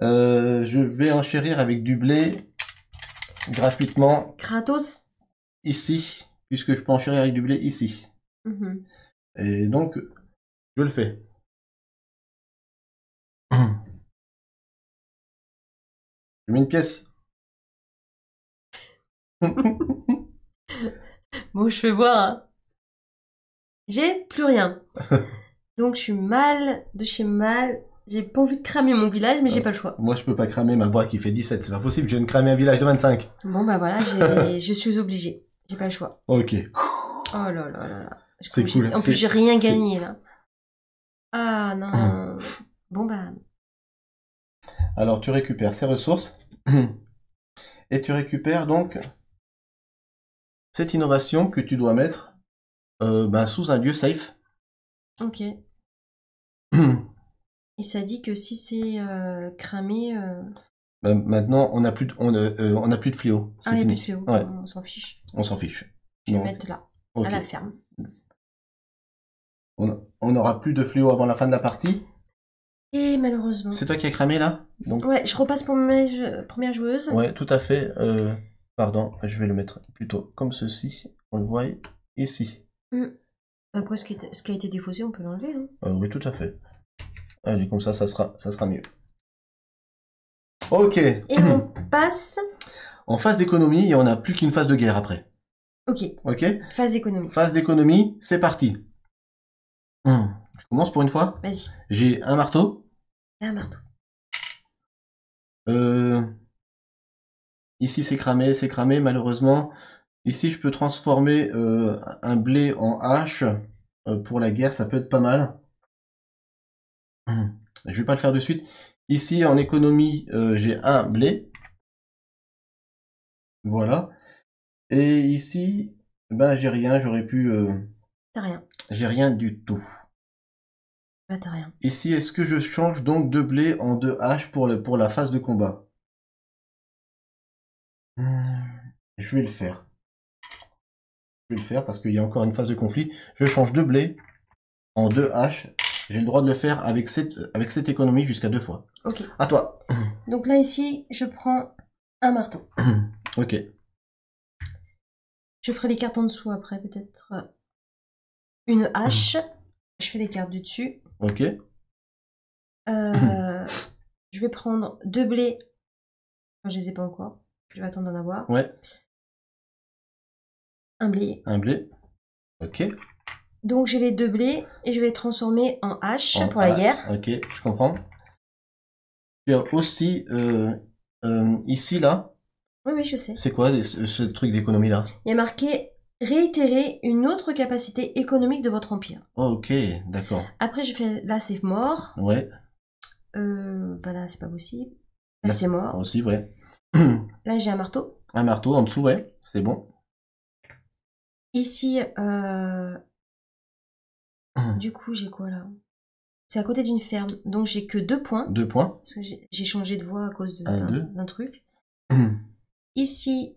Je vais enchérir avec du blé gratuitement. Kratos. Ici, puisque je peux enchérir avec du blé ici. Et donc, je le fais. Je mets une pièce. Bon, je vais voir. Hein. J'ai plus rien. Donc, je suis mal de chez mal. J'ai pas envie de cramer mon village, mais j'ai pas le choix. Moi, je peux pas cramer ma boîte qui fait 17. C'est pas possible. Je viens de cramer un village de 25. Bon, bah voilà, je suis obligée. J'ai pas le choix. Ok. Oh là là là là. C'est cool. En plus, j'ai rien gagné là. Ah non. Bon, bah. Alors, tu récupères ces ressources et tu récupères donc cette innovation que tu dois mettre sous un lieu safe. Ok. Et ça dit que si c'est cramé... maintenant, on n'a plus de fléau. Ah, il n'y a plus de fléau. Ouais. On s'en fiche. On s'en fiche. Je vais mettre là, okay. À la ferme. On n'aura plus de fléau avant la fin de la partie. Et malheureusement. C'est toi qui as cramé là? Donc... Ouais, je repasse pour mes premières joueuses. Ouais, tout à fait. Pardon, je vais le mettre plutôt comme ceci. On le voit ici. Après, ce qui a été défaussé, on peut l'enlever. Hein. Oui, tout à fait. Allez, comme ça, ça sera mieux. Ok. Et on passe. En phase d'économie, et on n'a plus qu'une phase de guerre après. Ok. Ok. Phase d'économie. Phase d'économie, c'est parti. Je commence pour une fois. Vas-y. J'ai un marteau. Et un marteau. Ici, c'est cramé, malheureusement. Ici, je peux transformer un blé en hache pour la guerre, ça peut être pas mal. Je vais pas le faire de suite. Ici, en économie, j'ai un blé. Voilà. Et ici, ben, j'ai rien, j'aurais pu... T'as rien. J'ai rien du tout. Bah, t'as rien. Ici, est-ce que je change donc de blé en deux haches pour la phase de combat? Je vais le faire. Je vais le faire parce qu'il y a encore une phase de conflit. Je change de blé en deux haches. J'ai le droit de le faire avec cette économie jusqu'à 2 fois. Ok. À toi. Donc là, ici, je prends un marteau. Ok. Je ferai les cartes en dessous après, peut-être. Une hache. Je fais les cartes du dessus. Ok. Je vais prendre 2 blés. Enfin, je les ai pas encore. Je vais attendre d'en avoir. Ouais. Un blé. Un blé. Ok. Donc j'ai les 2 blés et je vais les transformer en hache pour la guerre. Ok, je comprends. Tu as aussi ici, là. Oui, oui, je sais. C'est quoi ce truc d'économie là? Il y a marqué réitérer une autre capacité économique de votre empire. Oh, ok, d'accord. Après, je fais là, c'est mort. Ouais. Bah là, c'est pas possible. Là, c'est mort. Aussi, ouais. Là, j'ai un marteau. Un marteau en dessous, ouais, c'est bon. Ici, du coup, j'ai quoi là? C'est à côté d'une ferme, donc j'ai que 2 points. 2 points. Parce que j'ai changé de voie à cause d'un truc. Ici,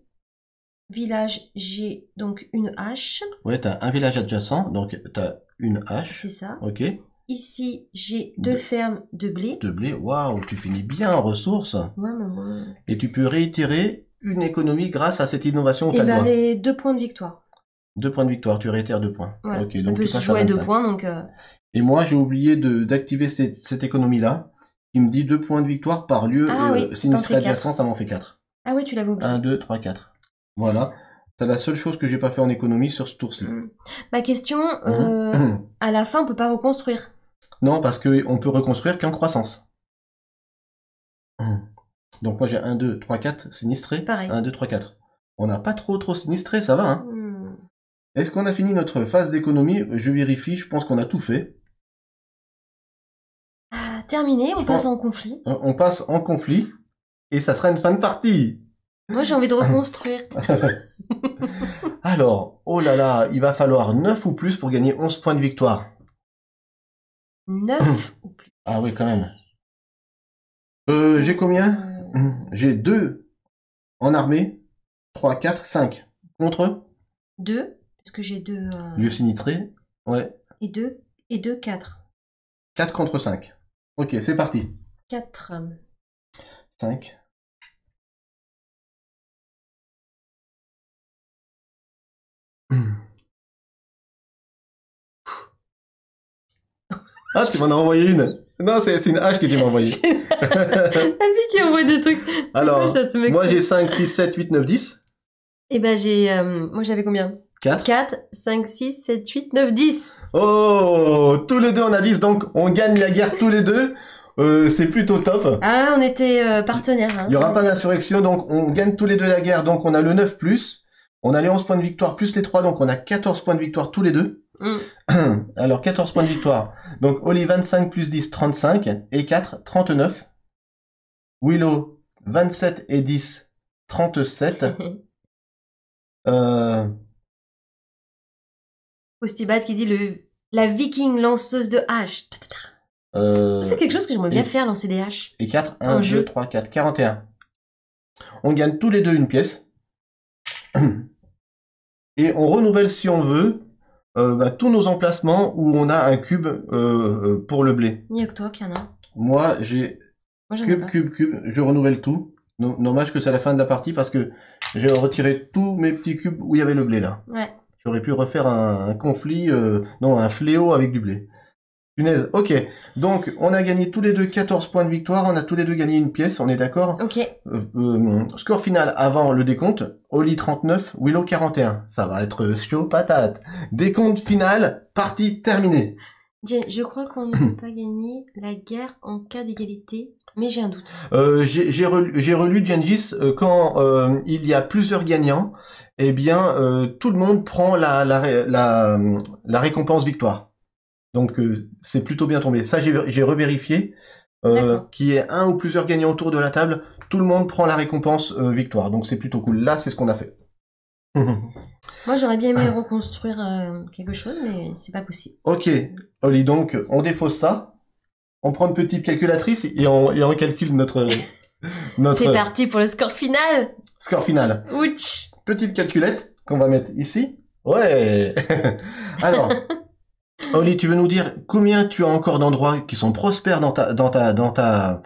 village, j'ai donc une hache. Ouais, t'as un village adjacent, donc t'as une hache. C'est ça. Ok. Ici, j'ai 2 fermes de blé. De blé, waouh, tu finis bien en ressources. Ouais, mais ouais. Et tu peux réitérer une économie grâce à cette innovation. Et ben, les 2 points de victoire. 2 points de victoire, tu réitères 2 points. Voilà, okay, ça donc peut se jouer à 2 points. Donc Et moi, j'ai oublié d'activer cette économie-là, qui me dit 2 points de victoire par lieu sinistré adjacent, ça m'en fait 4. Ah oui, tu l'avais oublié. 1, 2, 3, 4. Voilà. C'est la seule chose que j'ai pas fait en économie sur ce tour-ci. Ma question, à la fin, on peut pas reconstruire. Non, parce qu'on peut reconstruire qu'en croissance. Donc moi, j'ai 1, 2, 3, 4, sinistré. Pareil. 1, 2, 3, 4. On n'a pas trop sinistré, ça va, hein. Est-ce qu'on a fini notre phase d'économie? Je vérifie, je pense qu'on a tout fait. Terminé, on passe en conflit. On passe en conflit, et ça sera une fin de partie. Moi, j'ai envie de reconstruire. Alors, oh là là, il va falloir 9 ou plus pour gagner 11 points de victoire. 9 ou plus. Ah oui, quand même. J'ai combien? J'ai 2 en armée, 3, 4, 5. Contre 2. Parce que j'ai 2... lieu sinistré, ouais. Et 2, 4. 4 contre 5. Ok, c'est parti. 4. 5. Ah, tu m'en as envoyé une. Non, c'est une hache que tu m'as envoyée. T'as vu qu'il envoie des trucs. Alors, moi j'ai 5, 6, 7, 8, 9, 10. Et ben j'ai... moi j'avais combien? 4. 4, 5, 6, 7, 8, 9, 10. Oh, tous les deux on a 10, donc on gagne la guerre tous les deux. C'est plutôt top. Ah, on était partenaires. Hein, il n'y aura pas d'insurrection, donc on gagne tous les deux la guerre. Donc on a le 9 plus. On a les 11 points de victoire plus les 3, donc on a 14 points de victoire tous les deux. Alors 14 points de victoire. Donc Oli 25 plus 10, 35. Et 4, 39. Willow 27 et 10, 37. Postibad qui dit la viking lanceuse de hache. C'est quelque chose que j'aimerais bien faire, lancer des haches. Et 4, 1, 2, 3, 4, 41. On gagne tous les deux une pièce. Et on renouvelle, si on veut, tous nos emplacements où on a un cube pour le blé. Il n'y a que toi qui en a. Moi, j'ai cube. Je renouvelle tout. Non, dommage que c'est la fin de la partie parce que j'ai retiré tous mes petits cubes où il y avait le blé là. Ouais. J'aurais pu refaire un conflit, non, un fléau avec du blé. Punaise, ok. Donc, on a gagné tous les deux 14 points de victoire, on a tous les deux gagné une pièce, on est d'accord? Ok. Score final avant le décompte, Oli 39, Willow 41. Ça va être chaud patate. Décompte final, partie terminée. Je crois qu'on ne peut pas gagner la guerre en cas d'égalité, mais j'ai un doute. J'ai relu Gengis, quand il y a plusieurs gagnants, eh bien, tout le monde prend la récompense victoire. Donc c'est plutôt bien tombé. Ça j'ai revérifié, qu'il y ait un ou plusieurs gagnants autour de la table, tout le monde prend la récompense victoire. Donc c'est plutôt cool. Là c'est ce qu'on a fait. Moi j'aurais bien aimé reconstruire quelque chose, mais c'est pas possible. Ok, Oli, donc on défausse ça, on prend une petite calculatrice et on calcule notre... C'est parti pour le score final. Score final. Ouch. Petite calculette qu'on va mettre ici. Ouais. Alors... Oli, tu veux nous dire combien tu as encore d'endroits qui sont prospères dans ta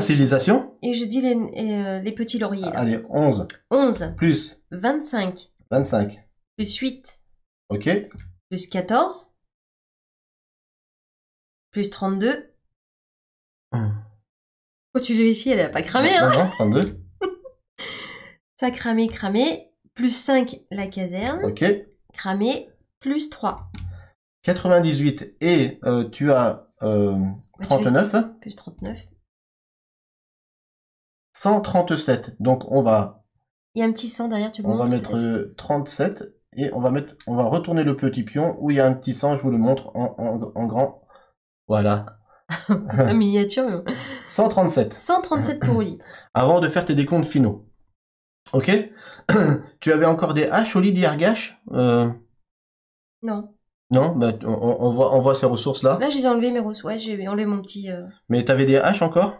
civilisation? Et je dis les petits lauriers. Là. Allez, 11. 11. Plus. 25. 25. Plus 8. Ok. Plus 14. Plus 32. Faut que tu vérifies, elle n'a pas cramé, hein? Non, 32. Ça cramé. Plus 5, la caserne. Ok. Cramé. Plus 3. 98 et tu as 39. Plus 39. 137. Donc on va... Il y a un petit 100 derrière, tu le montres. On va mettre 37 et on va retourner le petit pion où il y a un petit 100, je vous le montre en grand. Voilà. En miniature. 137. 137 pour Oli. Avant de faire tes décomptes finaux. Ok. Tu avais encore des haches, Oli, des Argache Non. Non, bah, on voit ces ressources là. Là, j'ai enlevé mes ressources. Ouais, j'ai enlevé mon petit. Mais t'avais des haches encore?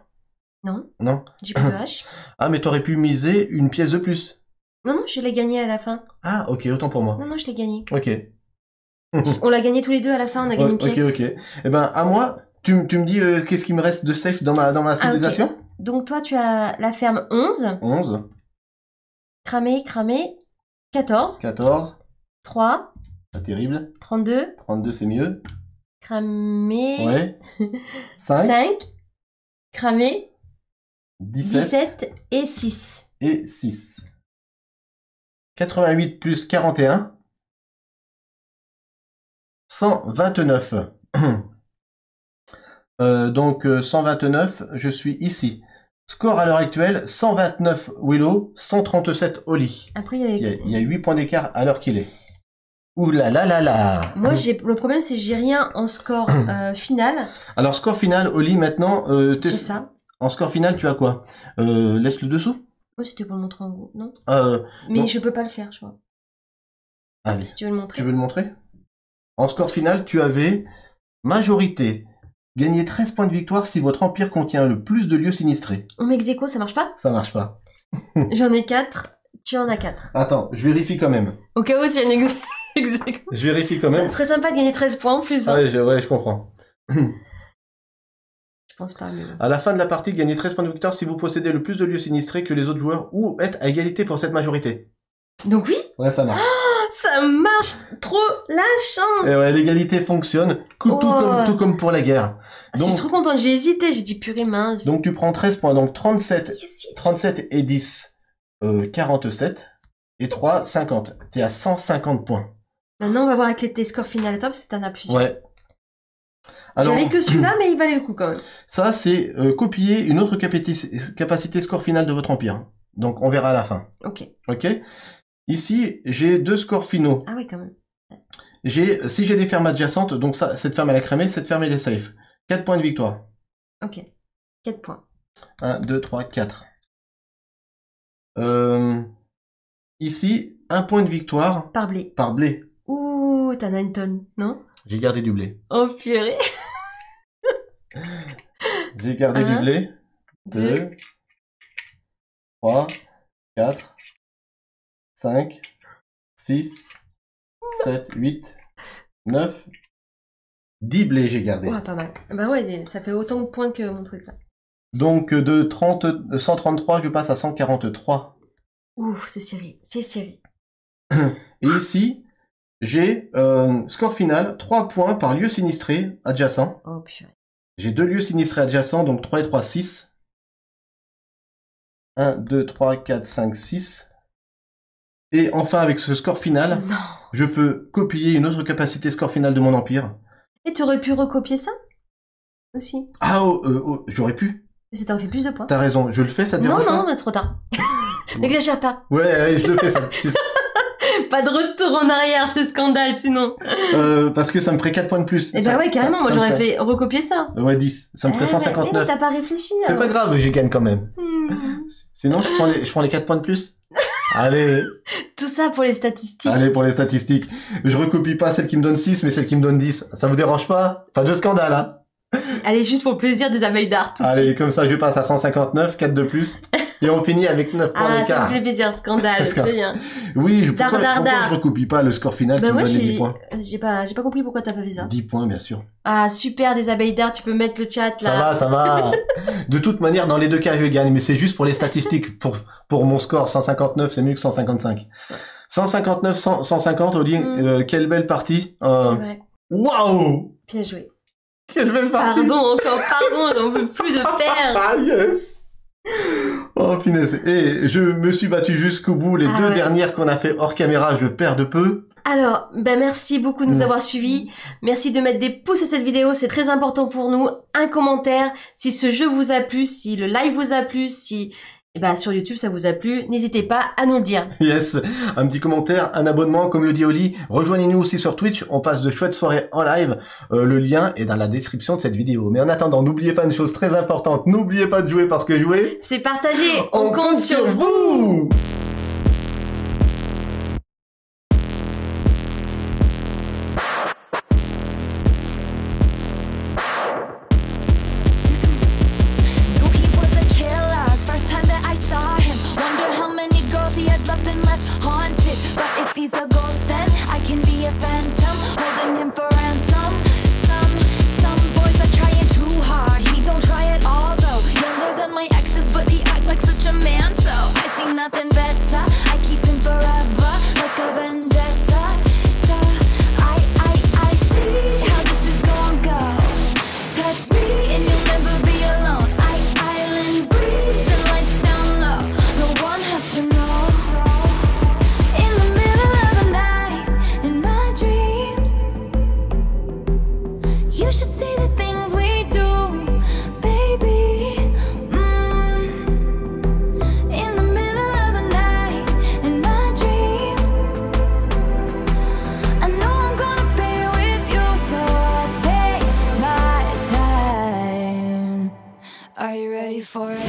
Non. Non. J'ai plus de haches. Ah, mais t'aurais pu miser une pièce de plus. Non, je l'ai gagnée à la fin. Ah, ok, autant pour moi. Non, je l'ai gagnée. Ok. On l'a gagnée tous les deux à la fin. On a gagné une pièce. Ok. Eh ben, à moi, tu me dis qu'est-ce qui me reste de safe dans ma civilisation? Okay. Donc toi, tu as la ferme 11. 11. Cramé. 14. 14. 3. Terrible. 32. 32, c'est mieux. Cramé. Ouais. 5. Cramé. 17 et 6. Et 6. 88 plus 41. 129. Donc 129, je suis ici. Score à l'heure actuelle, 129 Willow, 137 Oli. Après, il y a 8 points d'écart à l'heure qu'il est. Ouh là là là là. Moi, le problème, c'est que j'ai rien en score final. Alors, score final, Oli, maintenant... c'est ça. En score final, tu as quoi? Laisse le dessous. Oh, c'était pour le montrer en gros, non? Mais non. Je peux pas le faire, je crois. Ah oui. Si tu veux le montrer. Tu veux le montrer? En score final, tu avais majorité. Gagnez 13 points de victoire si votre empire contient le plus de lieux sinistrés. On ex aequo, ça marche pas? Ça marche pas. J'en ai 4, tu en as 4. Attends, je vérifie quand même. Au cas où, s'il y a une ex... Exactement. Je vérifie quand même. Ça serait sympa de gagner 13 points en plus. Hein. Ah ouais, je comprends. Je pense pas. Mais... À la fin de la partie, gagnez 13 points de victoire si vous possédez le plus de lieux sinistrés que les autres joueurs ou êtes à égalité pour cette majorité. Donc oui. Ouais, ça marche. Oh, ça marche trop la chance. Et ouais, l'égalité fonctionne, tout comme pour la guerre. Ah, donc, je suis trop contente, j'ai hésité, j'ai dit purée mince. Donc tu prends 13 points, donc 37, yes, yes. 37 et 10, 47 et 3, 50. T'es à 150 points. Maintenant, on va voir avec tes scores finales à toi, parce que t'en as plusieurs. Ouais. J'avais que celui-là, mais il valait le coup quand même. Ça, c'est copier une autre capacité score finale de votre empire. Donc, on verra à la fin. Ok. Ok. Ici, j'ai 2 scores finaux. Ah oui, quand même. Si j'ai des fermes adjacentes, donc ça, cette ferme, elle a cramé, cette ferme, elle est safe. 4 points de victoire. Ok. 4 points. 1, 2, 3, 4. Ici, 1 point de victoire. Par blé. Par blé. Ouh, t'en as une tonne, non? J'ai gardé du blé. Oh purée. J'ai gardé du blé. 2, 3, 4, 5, 6, 7, 8, 9, 10 blés j'ai gardé. Ouais, pas mal. Bah ouais, ça fait autant de points que mon truc là. Donc de 133, je passe à 143. Ouh, c'est serré, c'est serré. Et ici... J'ai score final, 3 points par lieu sinistré adjacent. Oh, purée. J'ai 2 lieux sinistrés adjacents, donc 3 et 3, 6. 1, 2, 3, 4, 5, 6. Et enfin, avec ce score final, non, je peux copier une autre capacité score final de mon empire. Et tu aurais pu recopier ça aussi. Ah, j'aurais pu. Mais ça t'aurait fait plus de points. T'as raison, je le fais, ça te dérange pas ? Non, non, mais trop tard. N'exagère pas. Ouais, ouais, je le fais, ça. Pas de retour en arrière, c'est scandale sinon. Parce que ça me ferait 4 points de plus. Et bah ouais, carrément, moi j'aurais fait recopier ça. Ouais, 10. Ça me ferait 159. Mais t'as pas réfléchi. C'est pas grave, je gagne quand même. Sinon, je prends les 4 points de plus. Allez. Tout ça pour les statistiques. Allez, pour les statistiques. Je recopie pas celle qui me donne 6, mais celle qui me donne 10. Ça vous dérange pas? Pas de scandale, hein. Allez, juste pour le plaisir des abeilles d'art. Allez, comme ça, je passe à 159, 4 de plus. Et on finit avec 9 points d'écart. Ah, ça me fait plaisir, scandale, c'est bien. Oui, pourquoi je recopie pas le score final qui me donne 10 points? J'ai pas compris pourquoi t'as pas fait ça. 10 points, bien sûr. Ah, super, les abeilles d'art, tu peux mettre le chat, là. Ça va, ça va. De toute manière, dans les deux cas, je gagne, mais c'est juste pour les statistiques. Pour mon score, 159, c'est mieux que 155. 159, 150, Oli, quelle belle partie. C'est vrai. Waouh! Bien joué. Quelle belle partie. Pardon, encore, pardon, j'en veux plus de perdre. Ah, yes. Oh finesse. Et je me suis battu jusqu'au bout. Les deux dernières qu'on a fait hors caméra, je perds de peu. Alors, ben merci beaucoup de nous avoir suivis. Merci de mettre des pouces à cette vidéo, c'est très important pour nous. Un commentaire si ce jeu vous a plu, si le live vous a plu, si sur YouTube ça vous a plu. N'hésitez pas à nous le dire. Yes, un petit commentaire, un abonnement comme le dit Oli. Rejoignez-nous aussi sur Twitch, on passe de chouettes soirées en live. Le lien est dans la description de cette vidéo. Mais en attendant, n'oubliez pas une chose très importante. N'oubliez pas de jouer parce que jouer, c'est partager. On compte sur vous. For